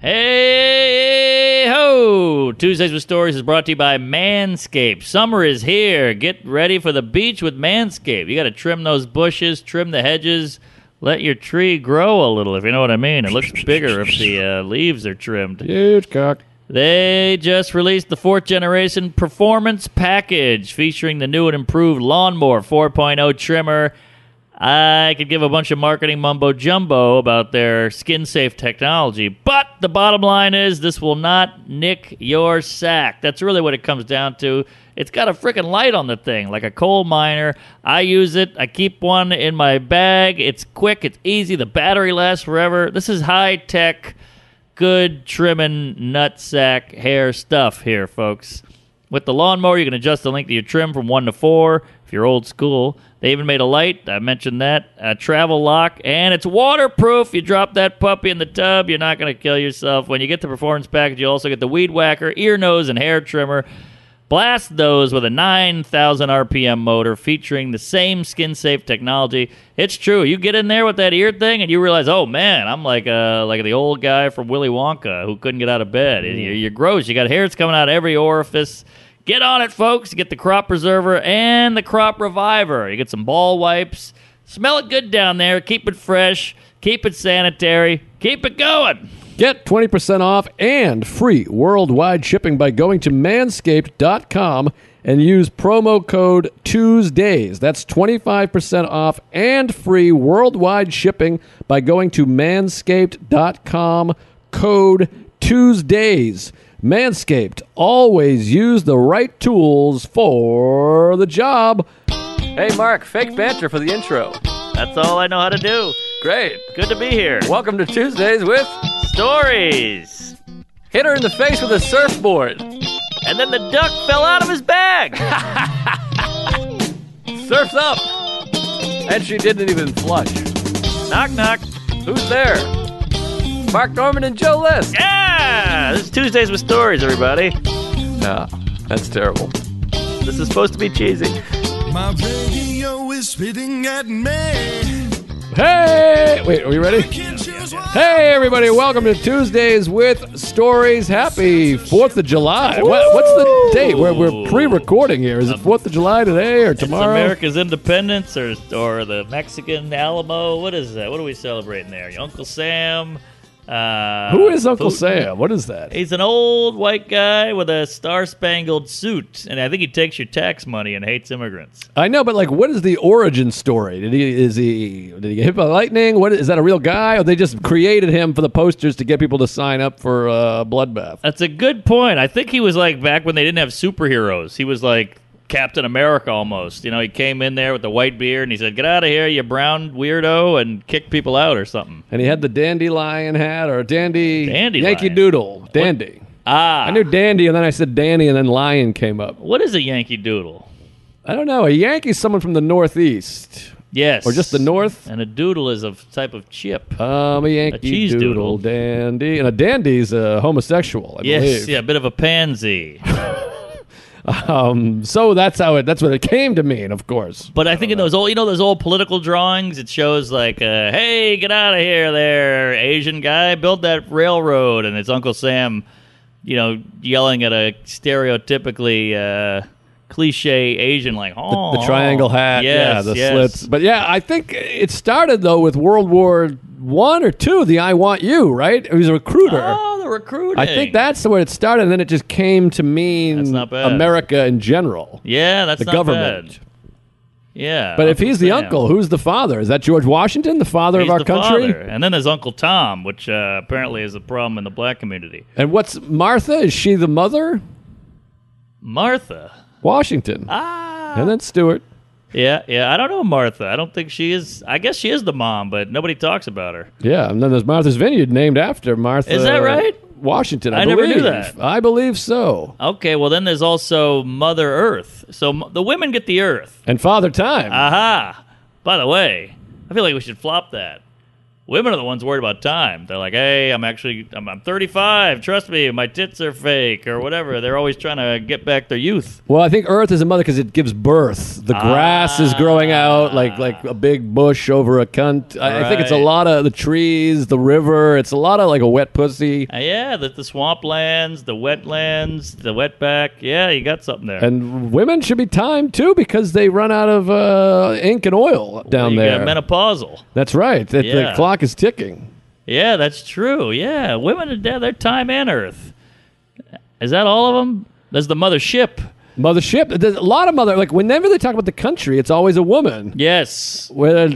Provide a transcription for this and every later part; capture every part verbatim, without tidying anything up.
Hey ho! Tuesdays with Stories is brought to you by Manscaped. Summer is here. Get ready for the beach with Manscaped. You got to trim those bushes, trim the hedges, let your tree grow a little, if you know what I mean. It looks bigger if the uh, leaves are trimmed. Huge cock. They just released the fourth generation performance package featuring the new and improved Lawnmower four point oh trimmer. I could give a bunch of marketing mumbo-jumbo about their skin-safe technology, but the bottom line is this will not nick your sack. That's really what it comes down to. It's got a freaking light on the thing, like a coal miner. I use it. I keep one in my bag. It's quick. It's easy. The battery lasts forever. This is high-tech, good trimming, nutsack, hair stuff here, folks. With the lawnmower, you can adjust the length of your trim from one to four if you're old school. They even made a light. I mentioned that. A travel lock. And it's waterproof. You drop that puppy in the tub, you're not going to kill yourself. When you get the performance package, you also get the weed whacker, ear, nose, and hair trimmer. Blast those with a nine thousand R P M motor featuring the same skin-safe technology. It's true. You get in there with that ear thing and you realize, oh, man, I'm like uh, like the old guy from Willy Wonka who couldn't get out of bed. You're gross. You got hairs coming out of every orifice. Get on it, folks. Get the crop preserver and the crop reviver. You get some ball wipes. Smell it good down there. Keep it fresh. Keep it sanitary. Keep it going. Get twenty percent off and free worldwide shipping by going to manscaped dot com and use promo code Tuesdays. That's twenty-five percent off and free worldwide shipping by going to manscaped dot com, code Tuesdays. Manscaped, always use the right tools for the job. Hey, Mark, fake banter for the intro. That's all I know how to do. Great. Good to be here. Welcome to Tuesdays with Stories. Hit her in the face with a surfboard. And then the duck fell out of his bag. Surf's up. And she didn't even flush. Knock, knock. Who's there? Mark Norman and Joe List. Yeah! This is Tuesdays with Stories, everybody. Nah, that's terrible. This is supposed to be cheesy. My radio is spitting at me. Hey! Wait, are we ready? Hey, everybody. Welcome to Tuesdays with Stories. Happy fourth of July. What, what's the date? We're, we're pre-recording here. Is it fourth of July today or tomorrow? It's America's independence or, or the Mexican Alamo. What is that? What are we celebrating there? Uncle Sam. Uh, Who is Uncle Putin? Sam? What is that? He's an old white guy with a star-spangled suit, and I think he takes your tax money and hates immigrants. I know, but like, what is the origin story? Did he is he did he get hit by lightning? What is that, a real guy? Or they just created him for the posters to get people to sign up for uh, Bloodbath? That's a good point. I think he was like back when they didn't have superheroes. He was like Captain America almost. You know, he came in there with the white beard and he said, "Get out of here, you brown weirdo," and kicked people out or something. And he had the dandelion hat or dandy, dandy Yankee lion. Doodle. Dandy. What? Ah. I knew dandy and then I said dandy and then lion came up. What is a Yankee Doodle? I don't know. A Yankee's someone from the Northeast. Yes. Or just the North. And a doodle is a type of chip. Um, a Yankee a cheese doodle. doodle. Dandy. And a dandy's a homosexual, I yes, believe. Yes, yeah, a bit of a pansy. Um, so that's how it, that's what it came to mean, of course. But I, I think in know. those old, you know, those old political drawings, it shows like, uh, hey, get out of here there, Asian guy, build that railroad. And it's Uncle Sam, you know, yelling at a stereotypically, uh, cliche Asian, like, oh. The, the triangle hat, yes, yeah, the yes. slits. But yeah, I think it started, though, with World War One or Two, the I Want You, right? It was a recruiter. Oh, the recruiting. I think that's where it started, and then it just came to mean America in general. Yeah, that's the not government. Bad. Yeah. But if he's the Sam. uncle, who's the father? Is that George Washington, the father he's of our country? Father. And then there's Uncle Tom, which uh, apparently is a problem in the black community. And what's Martha? Is she the mother? Martha? Washington. Ah. And then Stewart. Yeah, yeah. I don't know Martha. I don't think she is. I guess she is the mom, but nobody talks about her. Yeah, and then there's Martha's Vineyard named after Martha. Is that right? Washington, I, I never knew that. I believe so. Okay, well, then there's also Mother Earth. So the women get the earth. And Father Time. Aha. By the way, I feel like we should flop that. Women are the ones worried about time. They're like, hey, I'm actually, I'm, I'm thirty-five. Trust me, my tits are fake or whatever. They're always trying to get back their youth. Well, I think Earth is a mother because it gives birth. The grass ah, is growing out like like a big bush over a cunt. I, right. I think it's a lot of the trees, the river. It's a lot of like a wet pussy. Uh, yeah, the, the swamplands, the wetlands, the wetback. Yeah, you got something there. And women should be timed too because they run out of uh, ink and oil down well, you there. You got menopausal. That's right. It, yeah. The clock is ticking. Yeah, that's true. Yeah, women are dead. They're time and Earth. Is that all of them? That's the mothership. Mothership. There's a lot of mother. Like, whenever they talk about the country, it's always a woman. Yes. Well,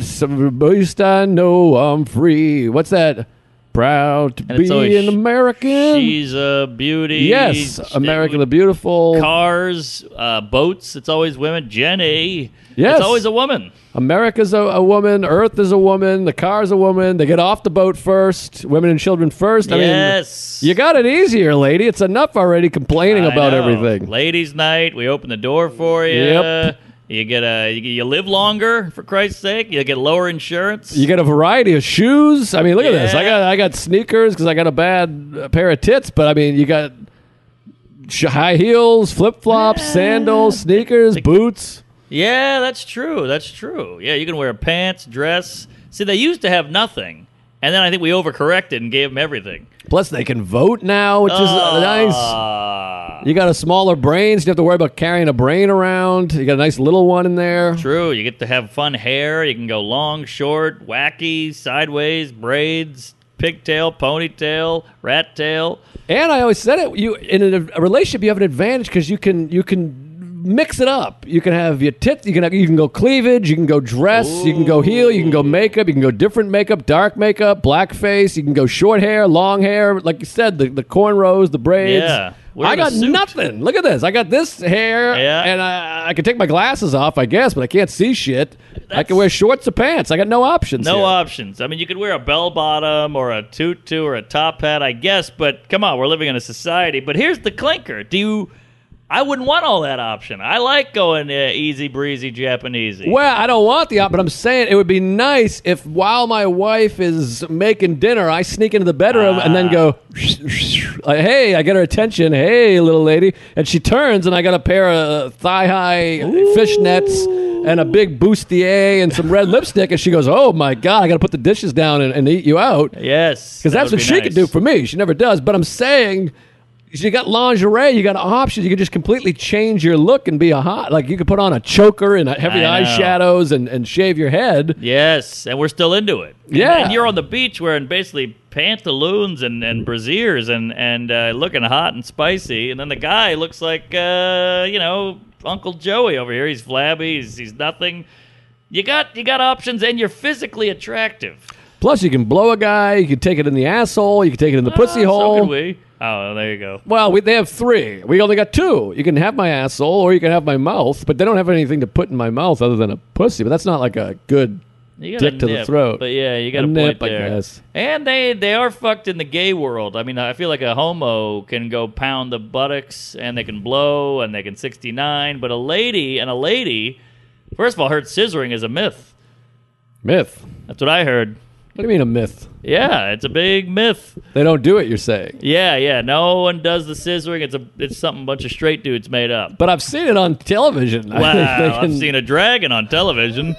based I know I'm free. What's that? Proud to and be always, an American. She's a beauty. Yes, American the Beautiful. Cars, uh, boats. It's always women. Jenny. Yes. It's always a woman. America's a, a woman. Earth is a woman. The car's a woman. They get off the boat first. Women and children first. I yes. mean, you got it easier, lady. It's enough already complaining I about know. everything. Ladies' night. We open the door for you. Yep. You get a you live longer for Christ's sake. You get lower insurance. You get a variety of shoes. I mean, look yeah. at this. I got I got sneakers because I got a bad pair of tits. But I mean, you got high heels, flip flops, yeah. sandals, sneakers, like, boots. Yeah, that's true. That's true. Yeah, you can wear pants, dress. See, they used to have nothing, and then I think we overcorrected and gave them everything. Plus, they can vote now, which is uh, nice. You got a smaller brain, so you don't have to worry about carrying a brain around. You got a nice little one in there. True. You get to have fun hair. You can go long, short, wacky, sideways, braids, pigtail, ponytail, rat tail. And I always said it, you in a relationship, you have an advantage because you can you can... mix it up. You can have your tits. You can have, you can go cleavage. You can go dress. Ooh. You can go heel. You can go makeup. You can go different makeup, dark makeup, blackface. You can go short hair, long hair. Like you said, the, the cornrows, the braids. Yeah. We're I got nothing. Look at this. I got this hair, yeah. and I, I can take my glasses off, I guess, but I can't see shit. That's, I can wear shorts or pants. I got no options No here. options. I mean, you could wear a bell-bottom or a tutu or a top hat, I guess, but come on, we're living in a society. But here's the clinker. Do you... I wouldn't want all that option. I like going uh, easy breezy Japanesey. Well, I don't want the option, but I'm saying it would be nice if while my wife is making dinner, I sneak into the bedroom ah. and then go, like, hey, I get her attention. Hey, little lady. And she turns, and I got a pair of thigh-high fishnets and a big bustier and some red lipstick. And she goes, oh, my God, I got to put the dishes down and, and eat you out. Yes. Because that that's what be she nice. could do for me. She never does. But I'm saying... you got lingerie, you got options. You can just completely change your look and be a hot. Like, you could put on a choker and heavy eyeshadows and, and shave your head. Yes, and we're still into it. Yeah. And, and you're on the beach wearing basically pantaloons and, and brassieres and, and uh, looking hot and spicy. And then the guy looks like, uh, you know, Uncle Joey over here. He's flabby. He's, he's nothing. You got you got options, and you're physically attractive. Plus, you can blow a guy. You can take it in the asshole. You can take it in the oh, pussy hole. So could we. Oh, there you go. Well, we, they have three. We only got two. You can have my asshole or you can have my mouth, but they don't have anything to put in my mouth other than a pussy, but that's not like a good dick nip, to the throat. But yeah, you got a, a point nip, there. I guess. And they, they are fucked in the gay world. I mean, I feel like a homo can go pound the buttocks and they can blow and they can sixty-nine, but a lady and a lady, first of all, I heard scissoring is a myth. Myth? That's what I heard. What do you mean a myth? Yeah, it's a big myth. They don't do it, you're saying. Yeah, yeah. No one does the scissoring. It's a it's something a bunch of straight dudes made up. But I've seen it on television. Wow, I've seen a dragon on television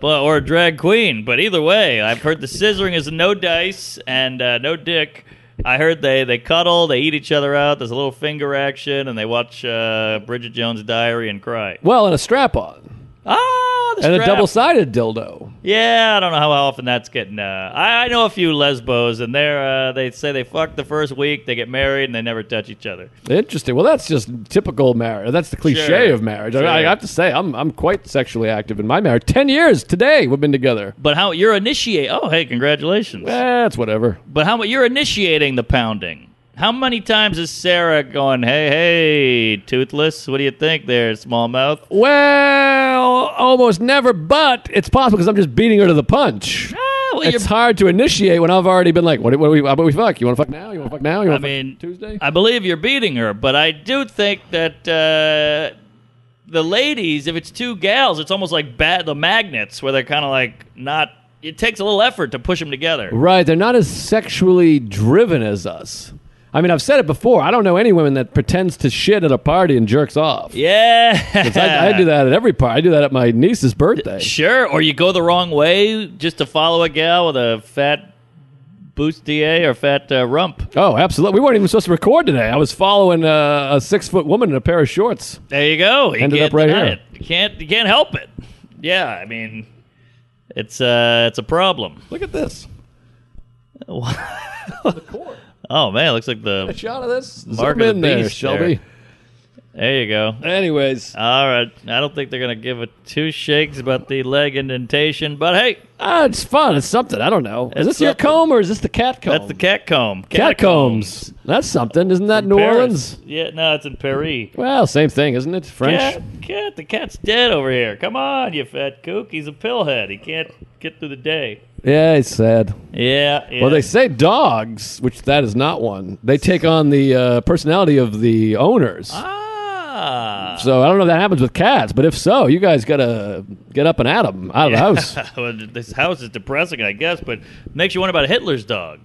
but, or a drag queen. But either way, I've heard the scissoring is no dice and uh, no dick. I heard they, they cuddle, they eat each other out, there's a little finger action, and they watch uh, Bridget Jones' Diary and cry. Well, and a strap-on. Ah, the and strap. A double-sided dildo. Yeah, I don't know how often that's getting. Uh, I, I know a few lesbos, and they're uh, they say they fuck the first week, they get married, and they never touch each other. Interesting. Well, that's just typical marriage. That's the cliche sure. of marriage. Sure. I, I have to say, I'm I'm quite sexually active in my marriage. Ten years today we've been together. But how you're initiate? Oh, hey, congratulations. That's eh, whatever. But how you're initiating the pounding? How many times is Sarah going, hey, hey, toothless, what do you think there, smallmouth? Well, almost never, but it's possible because I'm just beating her to the punch. Ah, well, it's hard to initiate when I've already been like, what do, what do we, how about we fuck? You want to fuck now? You want to fuck now? You want to fuck mean, Tuesday? I believe you're beating her, but I do think that uh, the ladies, if it's two gals, it's almost like ba- the magnets where they're kind of like not... it takes a little effort to push them together. Right. They're not as sexually driven as us. I mean, I've said it before. I don't know any women that pretends to shit at a party and jerks off. Yeah. I, I do that at every party. I do that at my niece's birthday. Sure. Or you go the wrong way just to follow a gal with a fat bustier or fat uh, rump. Oh, absolutely. We weren't even supposed to record today. I was following uh, a six-foot woman in a pair of shorts. There you go. You Ended up right here. It. You can't, you can't help it. Yeah, I mean, it's, uh, it's a problem. Look at this. The cord. Oh, man, it looks like the... A shot of this? Mark Zoom of the in beast there, Shelby. There. there you go. Anyways. All right. I don't think they're going to give it two shakes about the leg indentation, but hey. Uh, it's fun. It's something. I don't know. Is this something. Your comb or is this the cat comb? That's the cat comb. Cat combs. That's something. Isn't that in New Paris. Orleans? Yeah, no, it's in Paris. Well, same thing, isn't it? French. Cat, cat. The cat's dead over here. Come on, you fat kook. He's a pillhead. He can't get through the day. Yeah, it's sad. Yeah, yeah. Well, they say dogs, which that is not one. They take on the uh, personality of the owners. Ah. So I don't know if that happens with cats, but if so, you guys got to get up and at them out yeah. of the house. Well, this house is depressing, I guess, but makes you wonder about Hitler's dog.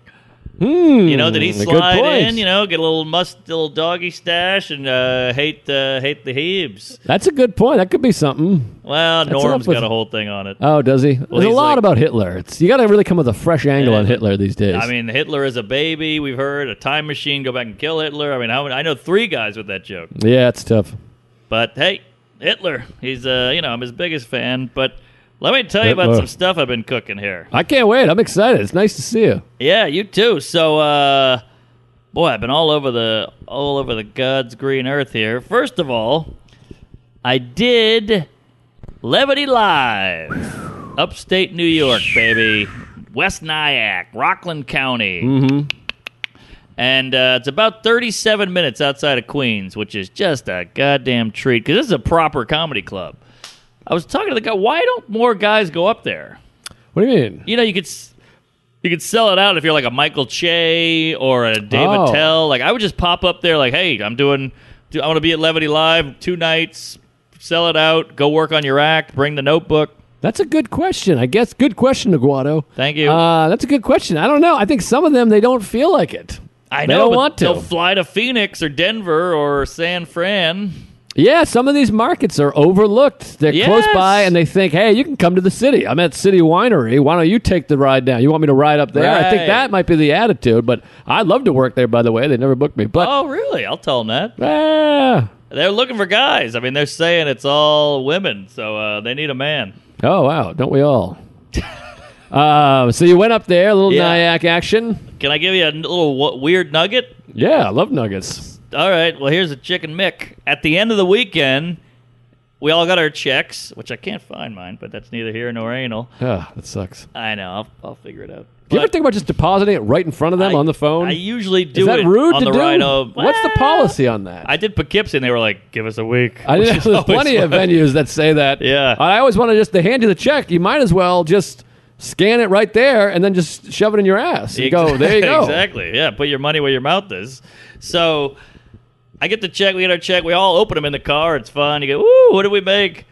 Hmm, you know, did he slide in, you know, get a little must, little doggy stash and uh, hate uh, hate the Hebes? That's a good point. That could be something. Well, that's Norm's got a whole thing on it. Oh, does he? Well, there's a lot like, about Hitler. It's, you got to really come with a fresh angle yeah, on Hitler these days. I mean, Hitler is a baby. We've heard a time machine, go back and kill Hitler. I mean, I, I know three guys with that joke. Yeah, it's tough. But, hey, Hitler, he's, uh, you know, I'm his biggest fan, but... Let me tell you about some stuff I've been cooking here. I can't wait. I'm excited. It's nice to see you. Yeah, you too. So, uh, boy, I've been all over the all over the God's green earth here. First of all, I did Levity Live, upstate New York, baby, West Nyack, Rockland County, mm-hmm. and uh, it's about thirty-seven minutes outside of Queens, which is just a goddamn treat because this is a proper comedy club. I was talking to the guy, why don't more guys go up there? What do you mean? You know, you could you could sell it out if you're like a Michael Che or a Dave oh. Attell. Like, I would just pop up there like, hey, I'm doing, I want to be at Levity Live two nights, sell it out, go work on your act, bring the notebook. That's a good question, I guess. Good question, Aguado. Thank you. Uh, that's a good question. I don't know. I think some of them, they don't feel like it. I they know, don't want to. They'll fly to Phoenix or Denver or San Fran. Yeah, some of these markets are overlooked. They're yes. close by, and they think, hey, you can come to the city. I'm at City Winery. Why don't you take the ride down? You want me to ride up there? Right. I think that might be the attitude, but I'd love to work there, by the way. They never booked me. But oh, really? I'll tell them that. Yeah. They're looking for guys. I mean, they're saying it's all women, so uh, they need a man. Oh, wow. Don't we all? uh, so you went up there, a little yeah. Nyack action. Can I give you a little w- weird nugget? Yeah, I love nuggets. All right, well, here's a chicken mick. At the end of the weekend, we all got our checks, which I can't find mine, but that's neither here nor anal. Yeah, that sucks. I know. I'll, I'll figure it out. Do you ever think about just depositing it right in front of them I, on the phone? I usually do. Is that it rude on to the do? Ride home. What's well, the policy on that? I did Poughkeepsie, and they were like, give us a week. I know, there's plenty fun. of venues that say that. Yeah. I always want to just, they hand you the check. You might as well just... scan it right there, and then just shove it in your ass. You go, there you go. Exactly, yeah. Put your money where your mouth is. So I get the check. We get our check. We all open them in the car. It's fun. You go, ooh, what did we make?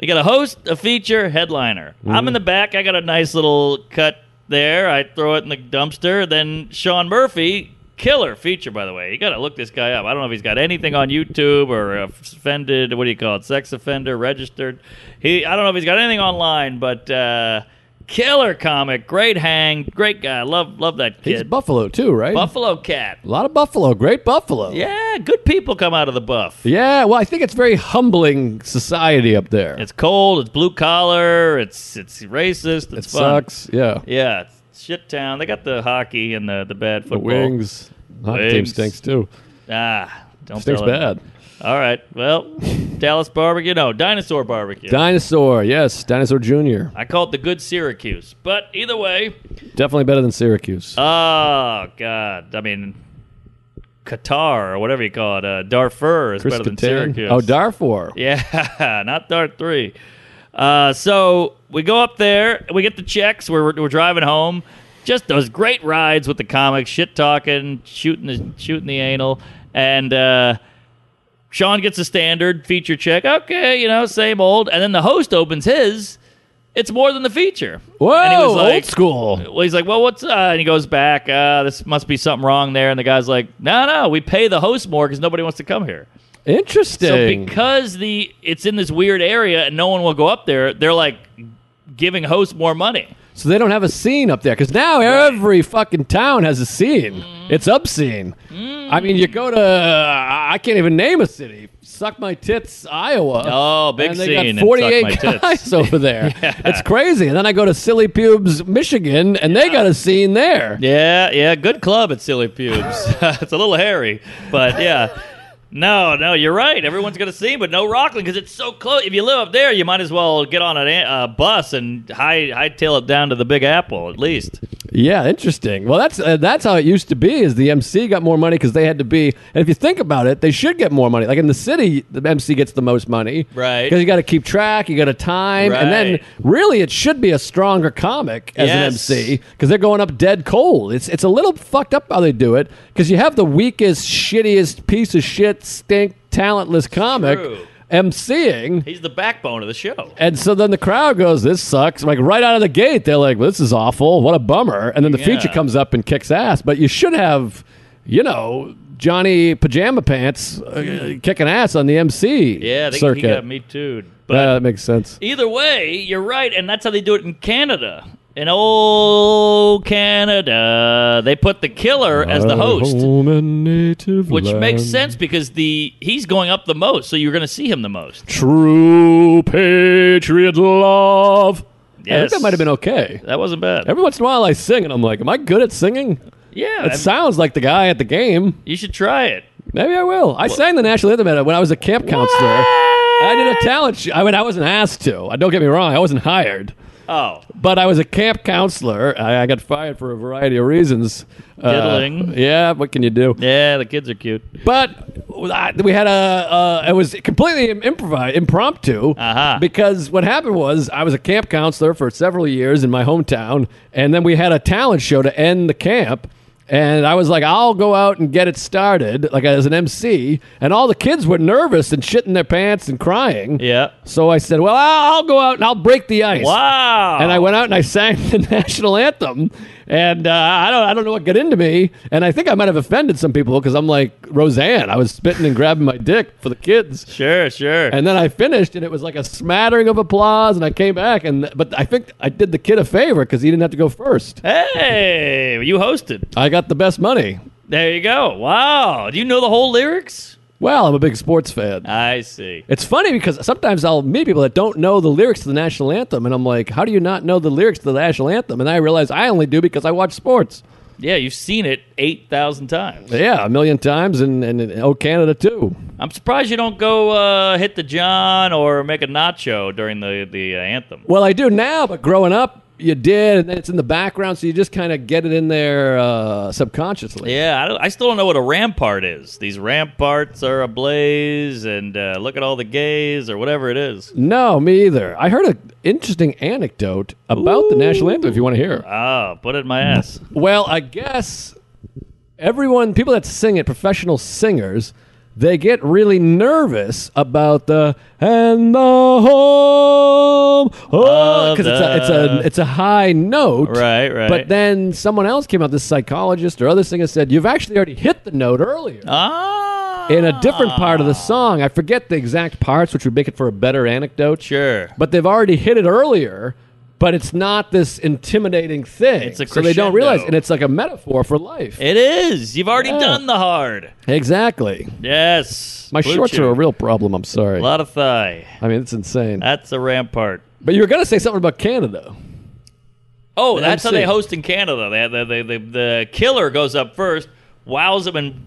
We got a host, a feature, headliner. Mm-hmm. I'm in the back. I got a nice little cut there. I throw it in the dumpster. Then Sean Murphy, killer feature, by the way. You got to look this guy up. I don't know if he's got anything on YouTube or offended, what do you call it, sex offender, registered. He, I don't know if he's got anything online, but... uh killer comic, great hang, great guy. Love love that kid. He's Buffalo too, right? Buffalo cat. A lot of Buffalo, great Buffalo. Yeah, good people come out of the Buff. Yeah, well, I think it's very humbling society up there. It's cold, it's blue collar, it's it's racist, it's it fun. sucks, yeah. Yeah, it's shit town. They got the hockey and the, the bad football. The Wings. Hockey team stinks too. Ah, don't stinks tell bad. It. All right, well, Dallas Barbecue, no, Dinosaur Barbecue. Dinosaur, yes, Dinosaur Junior I call it the good Syracuse, but either way. Definitely better than Syracuse. Oh, God, I mean, Qatar or whatever you call it, uh, Darfur is Chris better Kattan. than Syracuse. Oh, Darfur. Yeah, not Dar three. Uh, so we go up there, we get the checks, we're, we're driving home. Just those great rides with the comics, shit-talking, shooting the, shooting the anal, and... uh Sean gets a standard feature check. Okay, you know, same old. And then the host opens his, It's more than the feature. Whoa, and he was like, old school. Well, he's like, well, what's... Uh, and he goes back, uh, this must be something wrong there. And the guy's like, no, no, we pay the host more because nobody wants to come here. Interesting. So because the it's in this weird area and no one will go up there, they're like giving hosts more money. So they don't have a scene up there because now right. every fucking town has a scene. Mm. It's obscene. Mm. I mean, you go to... Uh, I can't even name a city. Suck My Tits, Iowa. Oh, big and they scene. Got forty-eight and Suck My guys Tits. Over there. Yeah. It's crazy. And then I go to Silly Pubes, Michigan, and yeah. they got a scene there. Yeah, yeah. Good club at Silly Pubes. It's a little hairy, but yeah. No, no, you're right. Everyone's got a scene, but no Rockland because it's so close. If you live up there, you might as well get on a an, uh, bus and high hightail it down to the Big Apple at least. Yeah, interesting. Well, that's uh, that's how it used to be. Is the M C got more money because they had to be? And if you think about it, they should get more money. Like in the city, the M C gets the most money, right? Because you got to keep track, you got to time, right. and then really it should be a stronger comic as yes. an M C because they're going up dead cold. It's it's a little fucked up how they do it because you have the weakest, shittiest piece of shit. Stink, talentless comic True. emceeing. He's the backbone of the show. And so then the crowd goes, this sucks. Like right out of the gate, they're like, well, this is awful. What a bummer. And then the yeah. feature comes up and kicks ass. But you should have, you know, Johnny Pajama Pants uh, kicking ass on the M C yeah, they, circuit. Yeah, he got me too. But yeah, that makes sense. Either way, you're right. And that's how they do it in Canada. In old Canada, they put the killer as the host, which land. Makes sense because the he's going up the most, so you're going to see him the most. True patriot love. Yes. I think that might have been okay. That wasn't bad. Every once in a while I sing, and I'm like, am I good at singing? Yeah. It I mean, sounds like the guy at the game. You should try it. Maybe I will. I well, sang the National Anthem when I was a camp counselor. What? I did a talent show. I mean, I wasn't asked to. Don't get me wrong. I wasn't hired. Oh. But I was a camp counselor. I, I got fired for a variety of reasons. Diddling. Uh, yeah, what can you do? Yeah, the kids are cute. But I, we had a, uh, it was completely improvised, impromptu, uh-huh. because what happened was I was a camp counselor for several years in my hometown, and then we had a talent show to end the camp. And I was like, I'll go out and get it started, like as an M C. And all the kids were nervous and shitting their pants and crying. Yeah. So I said, well, I'll go out and I'll break the ice. Wow. And I went out and I sang the national anthem. And uh, I don't I don't know what got into me. And I think I might have offended some people because I'm like Roseanne. I was spitting and grabbing my dick for the kids. Sure, sure. And then I finished and it was like a smattering of applause. And I came back. and But I think I did the kid a favor because he didn't have to go first. Hey, you hosted. I got the best money. There you go. Wow. Do you know the whole lyrics? Well, I'm a big sports fan. I see. It's funny because sometimes I'll meet people that don't know the lyrics to the national anthem, and I'm like, how do you not know the lyrics to the national anthem? And I realize I only do because I watch sports. Yeah, you've seen it eight thousand times. Yeah, a million times, and, and, and oh, Canada, too. I'm surprised you don't go uh, hit the John or make a nacho during the, the uh, anthem. Well, I do now, but growing up, you did, and then it's in the background, so you just kind of get it in there uh, subconsciously. Yeah, I, don't, I still don't know what a rampart is. These ramparts are ablaze, and uh, look at all the gays, or whatever it is. No, me either. I heard an interesting anecdote about Ooh. the National Anthem, if you want to hear. Oh, put it in my ass. Well, I guess everyone, people that sing it, professional singers, they get really nervous about the and the home, oh, because it's a it's a it's a high note, right? Right. But then someone else came out, this psychologist or other singer said, "You've actually already hit the note earlier." Ah, in a different part of the song, I forget the exact parts, which would make it for a better anecdote. Sure, but they've already hit it earlier. But it's not this intimidating thing. It's a crescendo. So they don't realize. And it's like a metaphor for life. It is. You've already yeah. done the hard. Exactly. Yes. My Blue shorts chip. are a real problem. I'm sorry. A lot of thigh. I mean, it's insane. That's a rampart. But you were going to say something about Canada. Oh, the that's M C. How they host in Canada. They, they, they, they, the killer goes up first, wows them and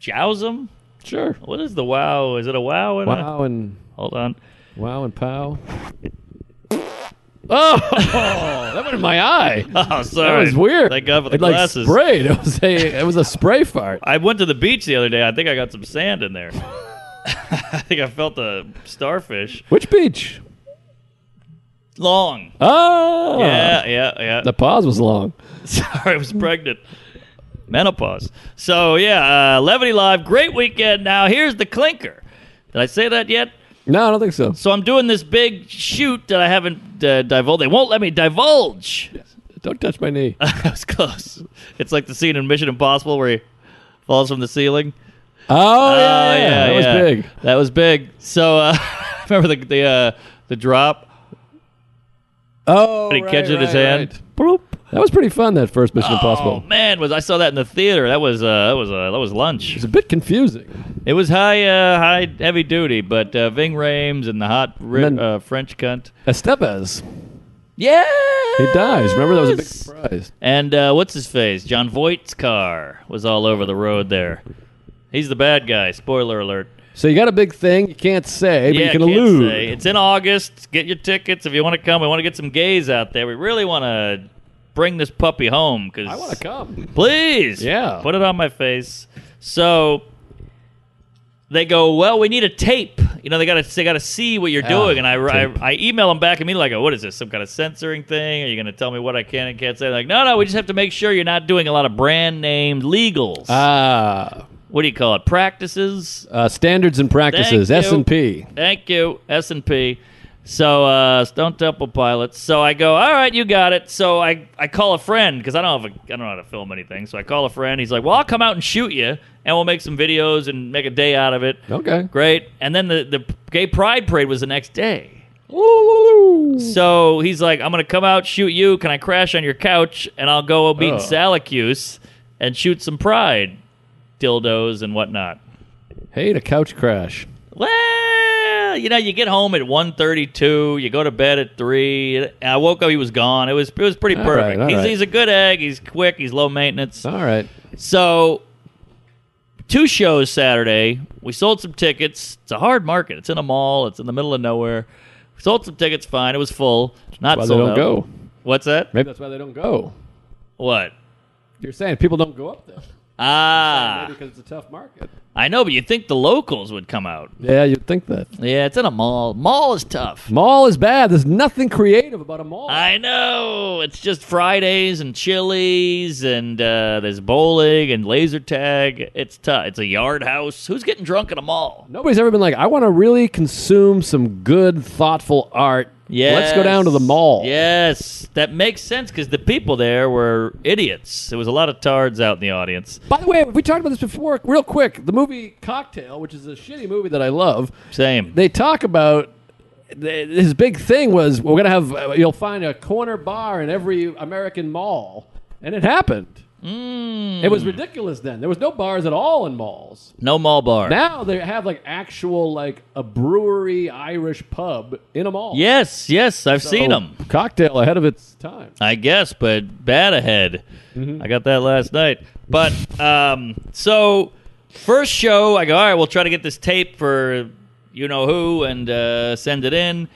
jows them? Sure. What is the wow? Is it a wow? And wow a, and... Hold on. Wow and pow. Oh, that went in my eye. Oh, sorry. That was weird. Thank God for the it, glasses. It like sprayed. It was, a, it was a spray fart. I went to the beach the other day. I think I got some sand in there. I think I felt a starfish. Which beach? Long. Oh. Yeah, yeah, yeah. The pause was long. Sorry, I was pregnant. Menopause. So, yeah, uh, Levity Live. Great weekend. Now, here's the clinker. Did I say that yet? No, I don't think so. So I'm doing this big shoot that I haven't uh, divulged. They won't let me divulge. Don't touch my knee. I was close. It's like the scene in Mission Impossible where he falls from the ceiling. Oh, uh, yeah, yeah. That yeah. was big. That was big. So uh, remember the the, uh, the drop? Oh, and he right, catches right, his hand. Right. Boop. That was pretty fun, that first Mission oh, Impossible. Oh, man. Was I saw that in the theater. That was uh, that was uh, that was lunch. It was a bit confusing. It was high, uh, high heavy duty, but uh, Ving Rhames and the hot ri- and uh, French cunt. Estevez. Yeah. He dies. Remember, that was a big surprise. And uh, what's his face? John Voight's car was all over the road there. He's the bad guy. Spoiler alert. So you got a big thing you can't say, but yeah, you can allude. Say. It's in August. Get your tickets if you want to come. We want to get some gays out there. We really want to bring this puppy home. Cause I want to come. Please. Yeah. Put it on my face. So they go, well, we need a tape. You know, they got to they got to see what you're ah, doing. And I, I, I email them back immediately. I go, what is this, some kind of censoring thing? Are you going to tell me what I can and can't say? They're like, no, no, we just have to make sure you're not doing a lot of brand name legals. Ah. Uh. What do you call it? Practices? Uh, standards and practices. Thank S and P. Thank you. S and P. So, uh, Stone Temple Pilots. So I go, all right, you got it. So I, I call a friend because I don't have a, I don't know how to film anything. So I call a friend. He's like, well, I'll come out and shoot you, and we'll make some videos and make a day out of it. Okay. Great. And then the, the Gay Pride Parade was the next day. Ooh. So he's like, I'm going to come out, shoot you. Can I crash on your couch? And I'll go meet oh. Syracuse and shoot some pride dildos and whatnot. Hate a couch crash. Well, you know, you get home at one thirty-two, you go to bed at three. I woke up, he was gone. It was it was pretty all perfect. Right, he's, right. he's a good egg. He's quick. He's low maintenance. All right. So, two shows Saturday. We sold some tickets. It's a hard market. It's in a mall. It's in the middle of nowhere. We sold some tickets. Fine. It was full. Not sold out. That's why they don't go. What's that? Maybe that's why they don't go. What? You're saying people don't go up there. Ah. Maybe because it's a tough market. I know, but you'd think the locals would come out. Yeah, you'd think that. Yeah, it's in a mall. Mall is tough. Mall is bad. There's nothing creative about a mall. I know. It's just Fridays and Chili's and uh, there's bowling and laser tag. It's tough. It's a yard house. Who's getting drunk in a mall? Nobody's ever been like, I want to really consume some good, thoughtful art. Yes. Let's go down to the mall. Yes. That makes sense because the people there were idiots. There was a lot of tards out in the audience. By the way, we talked about this before. Real quick, the movie Cocktail, which is a shitty movie that I love. Same. They talk about his big thing was, we're going to have, you'll find a corner bar in every American mall. And it happened. Mm. It was ridiculous then. There was no bars at all in malls. No mall bar. Now they have like actual like a brewery Irish pub in a mall. Yes, yes, I've so, seen them. Cocktail ahead of its time. I guess, but bad ahead. Mm-hmm. I got that last night. But um, so first show, I go, all right, we'll try to get this tape for you know who and uh, send it in.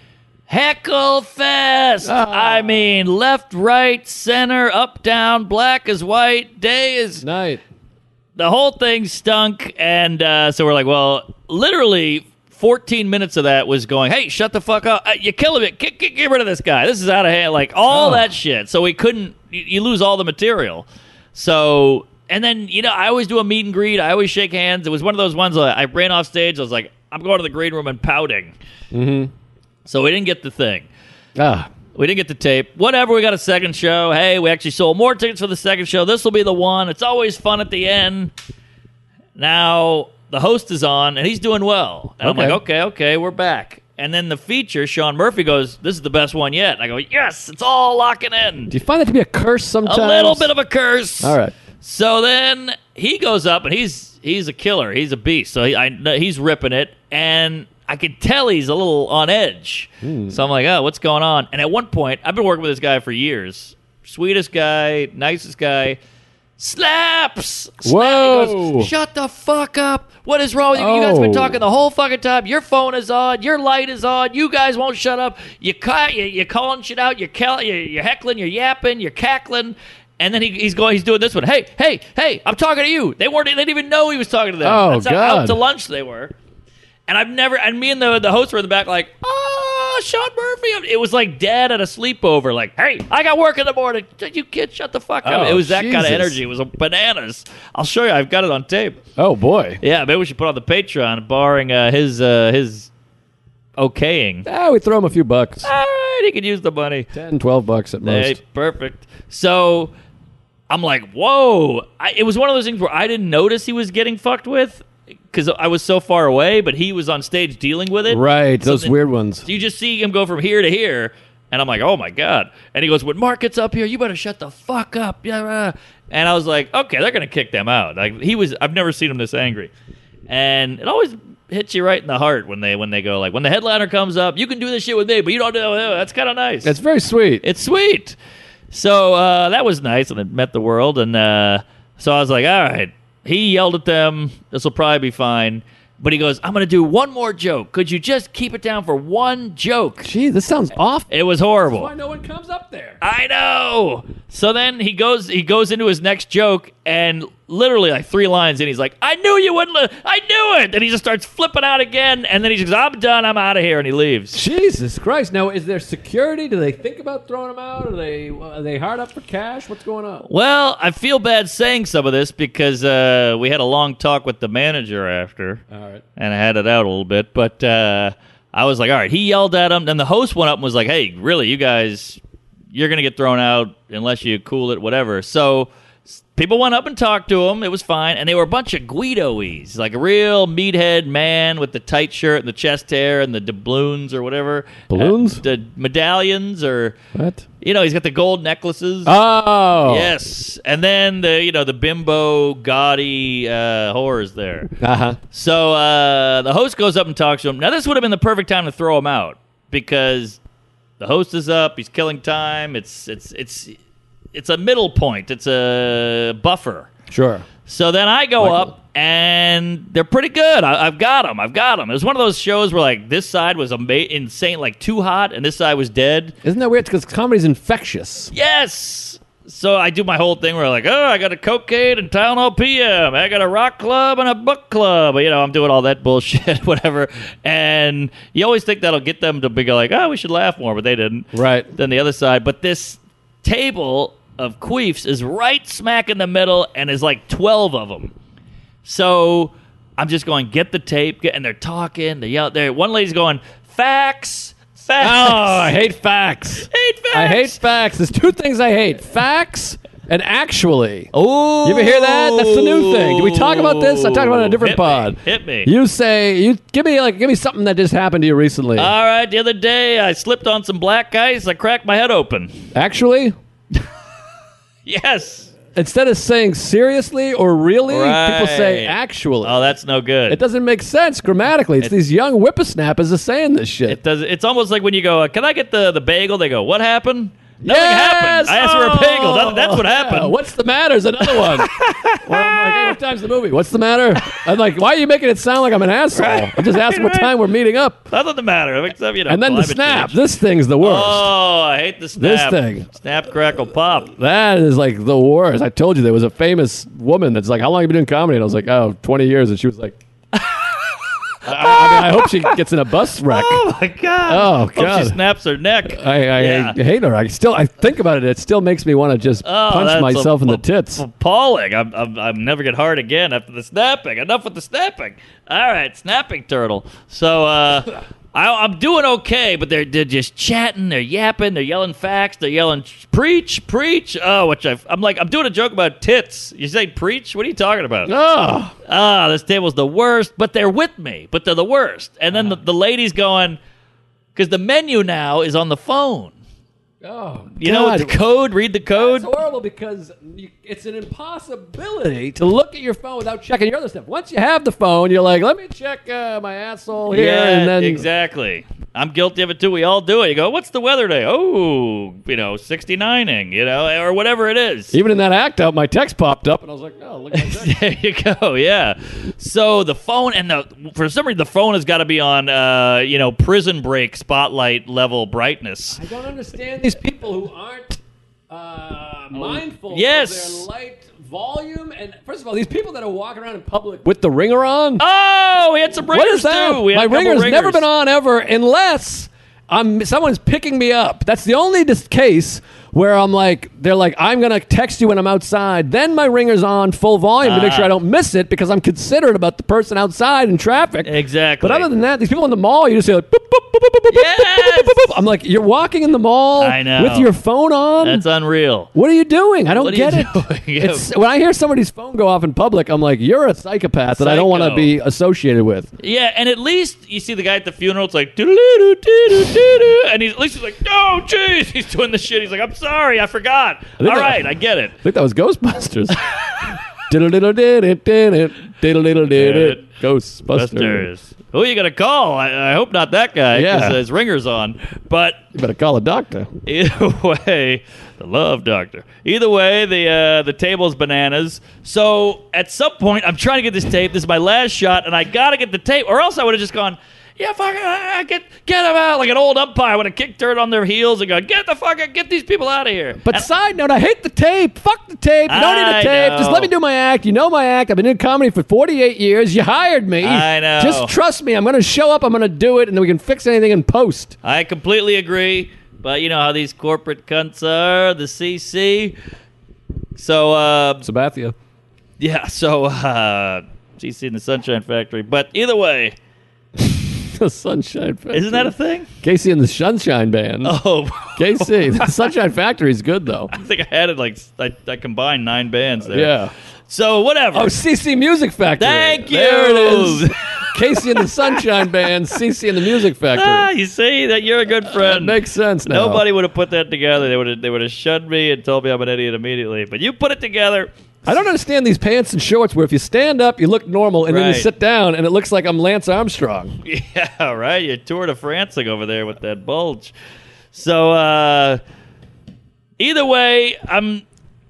Heckle Fest! Oh. I mean, left, right, center, up, down, black is white, day is night. The whole thing stunk, and uh, so we're like, well, literally fourteen minutes of that was going, hey, shut the fuck up. Uh, you're killing me. Get, get, get rid of this guy. This is out of hand. Like, all oh. that shit. So we couldn't, you, you lose all the material. So, and then, you know, I always do a meet and greet. I always shake hands. It was one of those ones where I ran off stage. I was like, I'm going to the green room and pouting. Mm-hmm. So we didn't get the thing. Ah. We didn't get the tape. Whatever, we got a second show. Hey, we actually sold more tickets for the second show. This will be the one. It's always fun at the end. Now, the host is on, and he's doing well. And okay. I'm like, okay, okay, we're back. And then the feature, Sean Murphy, goes, this is the best one yet. And I go, yes, it's all locking in. Do you find that to be a curse sometimes? A little bit of a curse. All right. So then he goes up, and he's he's a killer. He's a beast. So he, I, he's ripping it. And I could tell he's a little on edge. Mm. So I'm like, oh, what's going on? And at one point, I've been working with this guy for years. Sweetest guy, nicest guy. Slaps! Whoa! Snap. Goes, shut the fuck up. What is wrong with you? Oh. You guys have been talking the whole fucking time. Your phone is on. Your light is on. You guys won't shut up. You ca- you, you're calling shit out. You're, cal- you're heckling. You're yapping. You're cackling. And then he, he's going. He's doing this one. Hey, hey, hey, I'm talking to you. They weren't. They didn't even know he was talking to them. Oh, That's God. How out to lunch they were. And I've never, and me and the the host were in the back like, oh, Sean Murphy. It was like dad at a sleepover. Like, hey, I got work in the morning. You kids, shut the fuck up. Oh, it was that Jesus. kind of energy. It was bananas. I'll show you. I've got it on tape. Oh, boy. Yeah, maybe we should put on the Patreon, barring uh, his uh, his okaying. Ah, we throw him a few bucks. All right, he could use the money. ten, twelve bucks at most. Hey, perfect. So I'm like, whoa. I, it was one of those things where I didn't notice he was getting fucked with because I was so far away, but he was on stage dealing with it. Right, so those then, weird ones. You just see him go from here to here, and I'm like, oh, my God. And he goes, when Mark gets up here, you better shut the fuck up. And I was like, okay, they're going to kick them out. Like he was. I've never seen him this angry. And it always hits you right in the heart when they when they go like, when the headliner comes up, you can do this shit with me, but you don't do it. That's kind of nice. That's very sweet. It's sweet. So uh, that was nice, and it met the world. And uh, so I was like, all right. He yelled at them. This will probably be fine. But he goes, I'm going to do one more joke. Could you just keep it down for one joke? Gee, this sounds off. It was horrible. That's why no one comes up there. I know. So then he goes he goes into his next joke, and literally like three lines in, he's like, I knew you wouldn't. Li- I knew it. And he just starts flipping out again, and then he goes, I'm done. I'm out of here, and he leaves. Jesus Christ. Now, is there security? Do they think about throwing him out? Are they, are they hard up for cash? What's going on? Well, I feel bad saying some of this because uh, we had a long talk with the manager after. All right. And I had it out a little bit, but uh, I was like, all right, he yelled at him. Then the host went up and was like, hey, really, you guys, you're going to get thrown out unless you cool it, whatever. So people went up and talked to him. It was fine. And they were a bunch of Guidoies, like a real meathead man with the tight shirt and the chest hair and the doubloons or whatever. Balloons? Uh, the medallions or... What? You know, he's got the gold necklaces. Oh. Yes. And then, the you know, the bimbo, gaudy uh, whores there. Uh-huh. So uh, the host goes up and talks to him. Now, this would have been the perfect time to throw him out because the host is up. He's killing time. It's it's it's it's a middle point. It's a buffer. Sure. So then I go Michael. up, and they're pretty good. I, I've got them. I've got them. It was one of those shows where, like, this side was ama- insane, like, too hot, and this side was dead. Isn't that weird? Because comedy's infectious. Yes! So I do my whole thing where, like, oh, I got a cocaine and Tylenol P M. I got a rock club and a book club. You know, I'm doing all that bullshit, whatever. And you always think that'll get them to be like, oh, we should laugh more, but they didn't. Right. Then the other side. But this table of queefs is right smack in the middle, and is like twelve of them. So I'm just going, get the tape, get, and they're talking. They yell. There, one lady's going, facts, facts. Oh, I hate facts. Hate facts. I hate facts. There's two things I hate: facts and actually. Oh, you ever hear that? That's the new thing. Did we talk about this? I talked about it in a different hit pod. Me. Hit me. You say you give me like give me something that just happened to you recently. All right, the other day I slipped on some black ice. I cracked my head open. Actually. Yes. Instead of saying seriously or really, right. People say actually. Oh, that's no good. It doesn't make sense grammatically. It's it, these young whippersnappers are saying this shit. It does. It's almost like when you go, can I get the, the bagel? They go, what happened? Nothing yes! happened. I asked oh! for a bagel. That, that's what happened. Yeah. What's the matter is another one. Well, I'm like, hey, what time's the movie? What's the matter? I'm like, why are you making it sound like I'm an asshole? Right. I'm just asking right. what time we're meeting up. Nothing the matter. Except, you know, and then the snap. Change. This thing's the worst. Oh, I hate the snap. This thing. Snap, crackle, pop. That is like the worst. I told you there was a famous woman that's like, how long have you been doing comedy? And I was like, oh, twenty years. And she was like... I, I mean, I hope she gets in a bus wreck. Oh, my God. Oh, God. I hope she snaps her neck. I, I, yeah. I hate her. I still, I think about it. It still makes me want to just oh, punch myself a, in the tits. Appalling. I'm, I'm, I'm never get hard again after the snapping. Enough with the snapping. All right, snapping turtle. So uh, I, I'm doing okay, but they're, they're just chatting. They're yapping. They're yelling facts. They're yelling, preach, preach. Oh, which I've, I'm like, I'm doing a joke about tits. You say preach? What are you talking about? Oh. Ah, oh, this table's the worst, but they're with me, but they're the worst. And then the, the lady's going, because the menu now is on the phone. Oh, you God. Know, with the code, read the code. It's horrible because you, it's an impossibility to look at your phone without checking your other stuff. Once you have the phone, you're like, let me check uh, my asshole here. Yeah, and then exactly. I'm guilty of it, too. We all do it. You go, what's the weather today? Oh, you know, sixty-nine-ing, you know, or whatever it is. Even in that act out, my text popped up, and I was like, no, look at that. There you go, yeah. So the phone, and the for some reason, the phone has got to be on, uh, you know, prison break spotlight level brightness. I don't understand these people who aren't uh, mindful yes. of their light volume. And first of all, these people that are walking around in public with the ringer on. Oh, we had some ringers. What is that? Too. We had My ringer's ringers. Never been on ever unless I'm someone's picking me up. That's the only dis- case where I'm like, they're like, I'm going to text you when I'm outside. Then my ringer's on full volume uh, to make sure I don't miss it because I'm considerate about the person outside in traffic. Exactly. But other than that, these people in the mall, you just say like, boop, boop, boop, boop, boop, yes! boop, boop, boop, boop. I'm like, you're walking in the mall I know. with your phone on? That's unreal. What are you doing? I don't what get it. It's, when I hear somebody's phone go off in public, I'm like, you're a psychopath Psycho. that I don't want to be associated with. Yeah, and at least you see the guy at the funeral, it's like, doo-doo-doo, doo-doo, doo-doo, and he's, at least he's like, oh, jeez, he's doing the shit. He's like, I'm sorry, I forgot. I All that, right, I get it. I think that was Ghostbusters. diddle diddle did it, did it, diddle diddle did it. Ghostbusters. Who are you going to call? I, I hope not that guy because yeah. his ringer's on. But you better call a doctor. Either way, the love doctor. Either way, the uh, the table's bananas. So at some point, I'm trying to get this tape. This is my last shot, and I got to get the tape, or else I would have just gone, yeah, fuck it, get, get them out. Like an old umpire would have kicked dirt on their heels and go, get the fuck out, get these people out of here. But and side note, I hate the tape. Fuck the tape. You don't I need a tape. Know. Just let me do my act. You know my act. I've been in comedy for forty-eight years. You hired me. I know. Just trust me. I'm going to show up. I'm going to do it, and then we can fix anything in post. I completely agree. But you know how these corporate cunts are, the C C. So, uh... Sabathia. Yeah, so, uh... C C and the Sunshine Factory. But either way... The Sunshine Factory. Isn't that a thing? K C and the Sunshine Band. Oh. K C. The Sunshine Factory is good, though. I think I added, like, I, I combined nine bands there. Yeah. So, whatever. Oh, C C Music Factory. Thank you. There it is. K C and the Sunshine Band, C C and the Music Factory. Ah, you see that you're a good friend. Uh, makes sense now. Nobody would have put that together. They would have they would have shunned me and told me I'm an idiot immediately. But you put it together. I don't understand these pants and shorts where if you stand up, you look normal, and right. then you sit down, and it looks like I'm Lance Armstrong. Yeah, right? You're Tour de Francing over there with that bulge. So, uh, either way, I'm,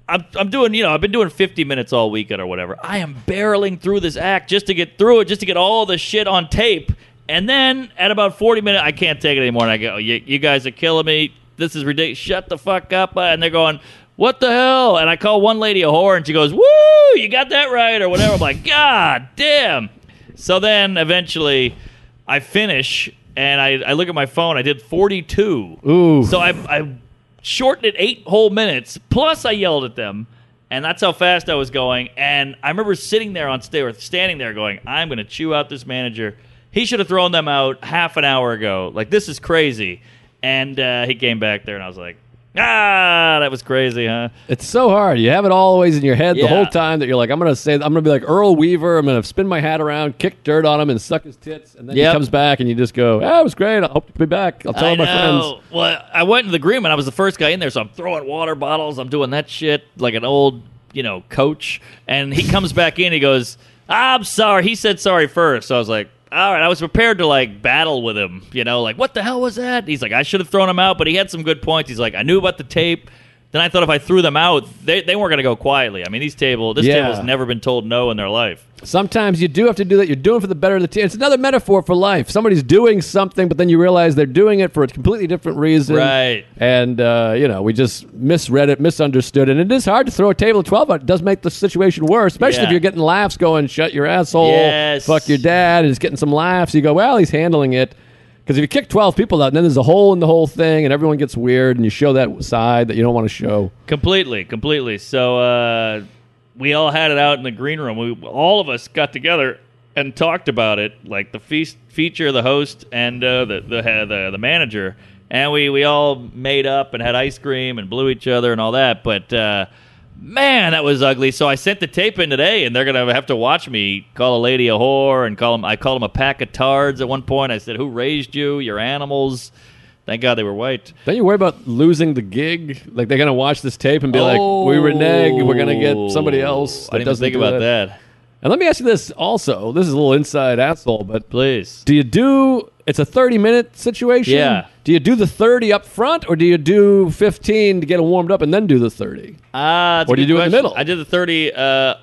I'm I'm doing, you know, I've been doing fifty minutes all weekend or whatever. I am barreling through this act just to get through it, just to get all the shit on tape. And then, at about forty minutes, I can't take it anymore, and I go, oh, you, you guys are killing me. This is ridiculous. Shut the fuck up. And they're going... What the hell? And I call one lady a whore, and she goes, woo, you got that right, or whatever. I'm like, God damn. So then, eventually, I finish, and I, I look at my phone. I did forty-two. Ooh. So I, I shortened it eight whole minutes, plus I yelled at them, and that's how fast I was going. And I remember sitting there on stage, or standing there going, I'm going to chew out this manager. He should have thrown them out half an hour ago. Like, this is crazy. And uh, he came back there, and I was like, ah, that was crazy, huh? It's so hard. You have it always in your head yeah. the whole time that you're like, I'm going to say, I'm going to be like Earl Weaver. I'm going to spin my hat around, kick dirt on him, and suck his tits. And then yep. he comes back, and you just go, ah, it was great. I hope to be back. I'll tell all my friends. Well, I went to the Green Man. I was the first guy in there, so I'm throwing water bottles. I'm doing that shit like an old, you know, coach. And he comes back in. He goes, I'm sorry. He said sorry first. So I was like, all right, I was prepared to, like, battle with him, you know, like, what the hell was that? He's like, I should have thrown him out, but he had some good points. He's like, I knew about the tape. Then I thought if I threw them out, they, they weren't going to go quietly. I mean, these table, this yeah. table's never been told no in their life. Sometimes you do have to do that. You're doing for the better of the team. It's another metaphor for life. Somebody's doing something, but then you realize they're doing it for a completely different reason. Right. And, uh, you know, we just misread it, misunderstood it. And it is hard to throw a table of twelve out. It does make the situation worse, especially yeah. if you're getting laughs going, shut your asshole, yes. fuck your dad, and it's getting some laughs. You go, well, he's handling it. Because if you kick twelve people out, and then there's a hole in the whole thing, and everyone gets weird, and you show that side that you don't want to show. Completely, completely. So uh, we all had it out in the green room. We, all of us got together and talked about it, like the feast, feature, the host, and uh, the, the, the the manager. And we, we all made up and had ice cream and blew each other and all that. But, uh, man, that was ugly. So I sent the tape in today, and they're going to have to watch me call a lady a whore and call them, I called them a pack of tards at one point. I said, who raised you? Your animals. Thank God they were white. Don't you worry about losing the gig? Like, they're going to watch this tape and be oh, like, we renege. We're going to get somebody else that I didn't doesn't think do about that. that. And let me ask you this also. This is a little inside asshole, but please. Do you do... It's a thirty-minute situation? Yeah. Do you do the thirty up front, or do you do fifteen to get it warmed up and then do the thirty? Ah, uh, Or do you do question. It in the middle? I did the thirty. Uh,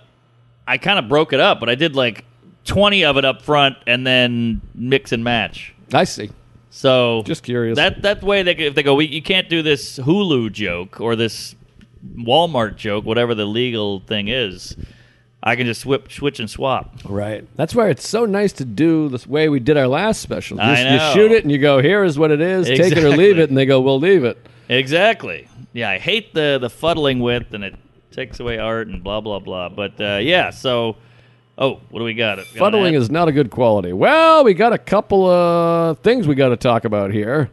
I kind of broke it up, but I did like twenty of it up front and then mix and match. I see. So... Just curious. That that way, they, if they go, we, you can't do this Hulu joke or this Walmart joke, whatever the legal thing is... I can just swip, switch and swap. Right. That's why it's so nice to do the way we did our last special. You, I know. You shoot it and you go, here is what it is. Exactly. Take it or leave it. And they go, we'll leave it. Exactly. yeah, I hate the the fuddling with, and it takes away art and blah blah blah. But uh, yeah, so oh, what do we got? got fuddling is not a good quality. Well, we got a couple of things we got to talk about here.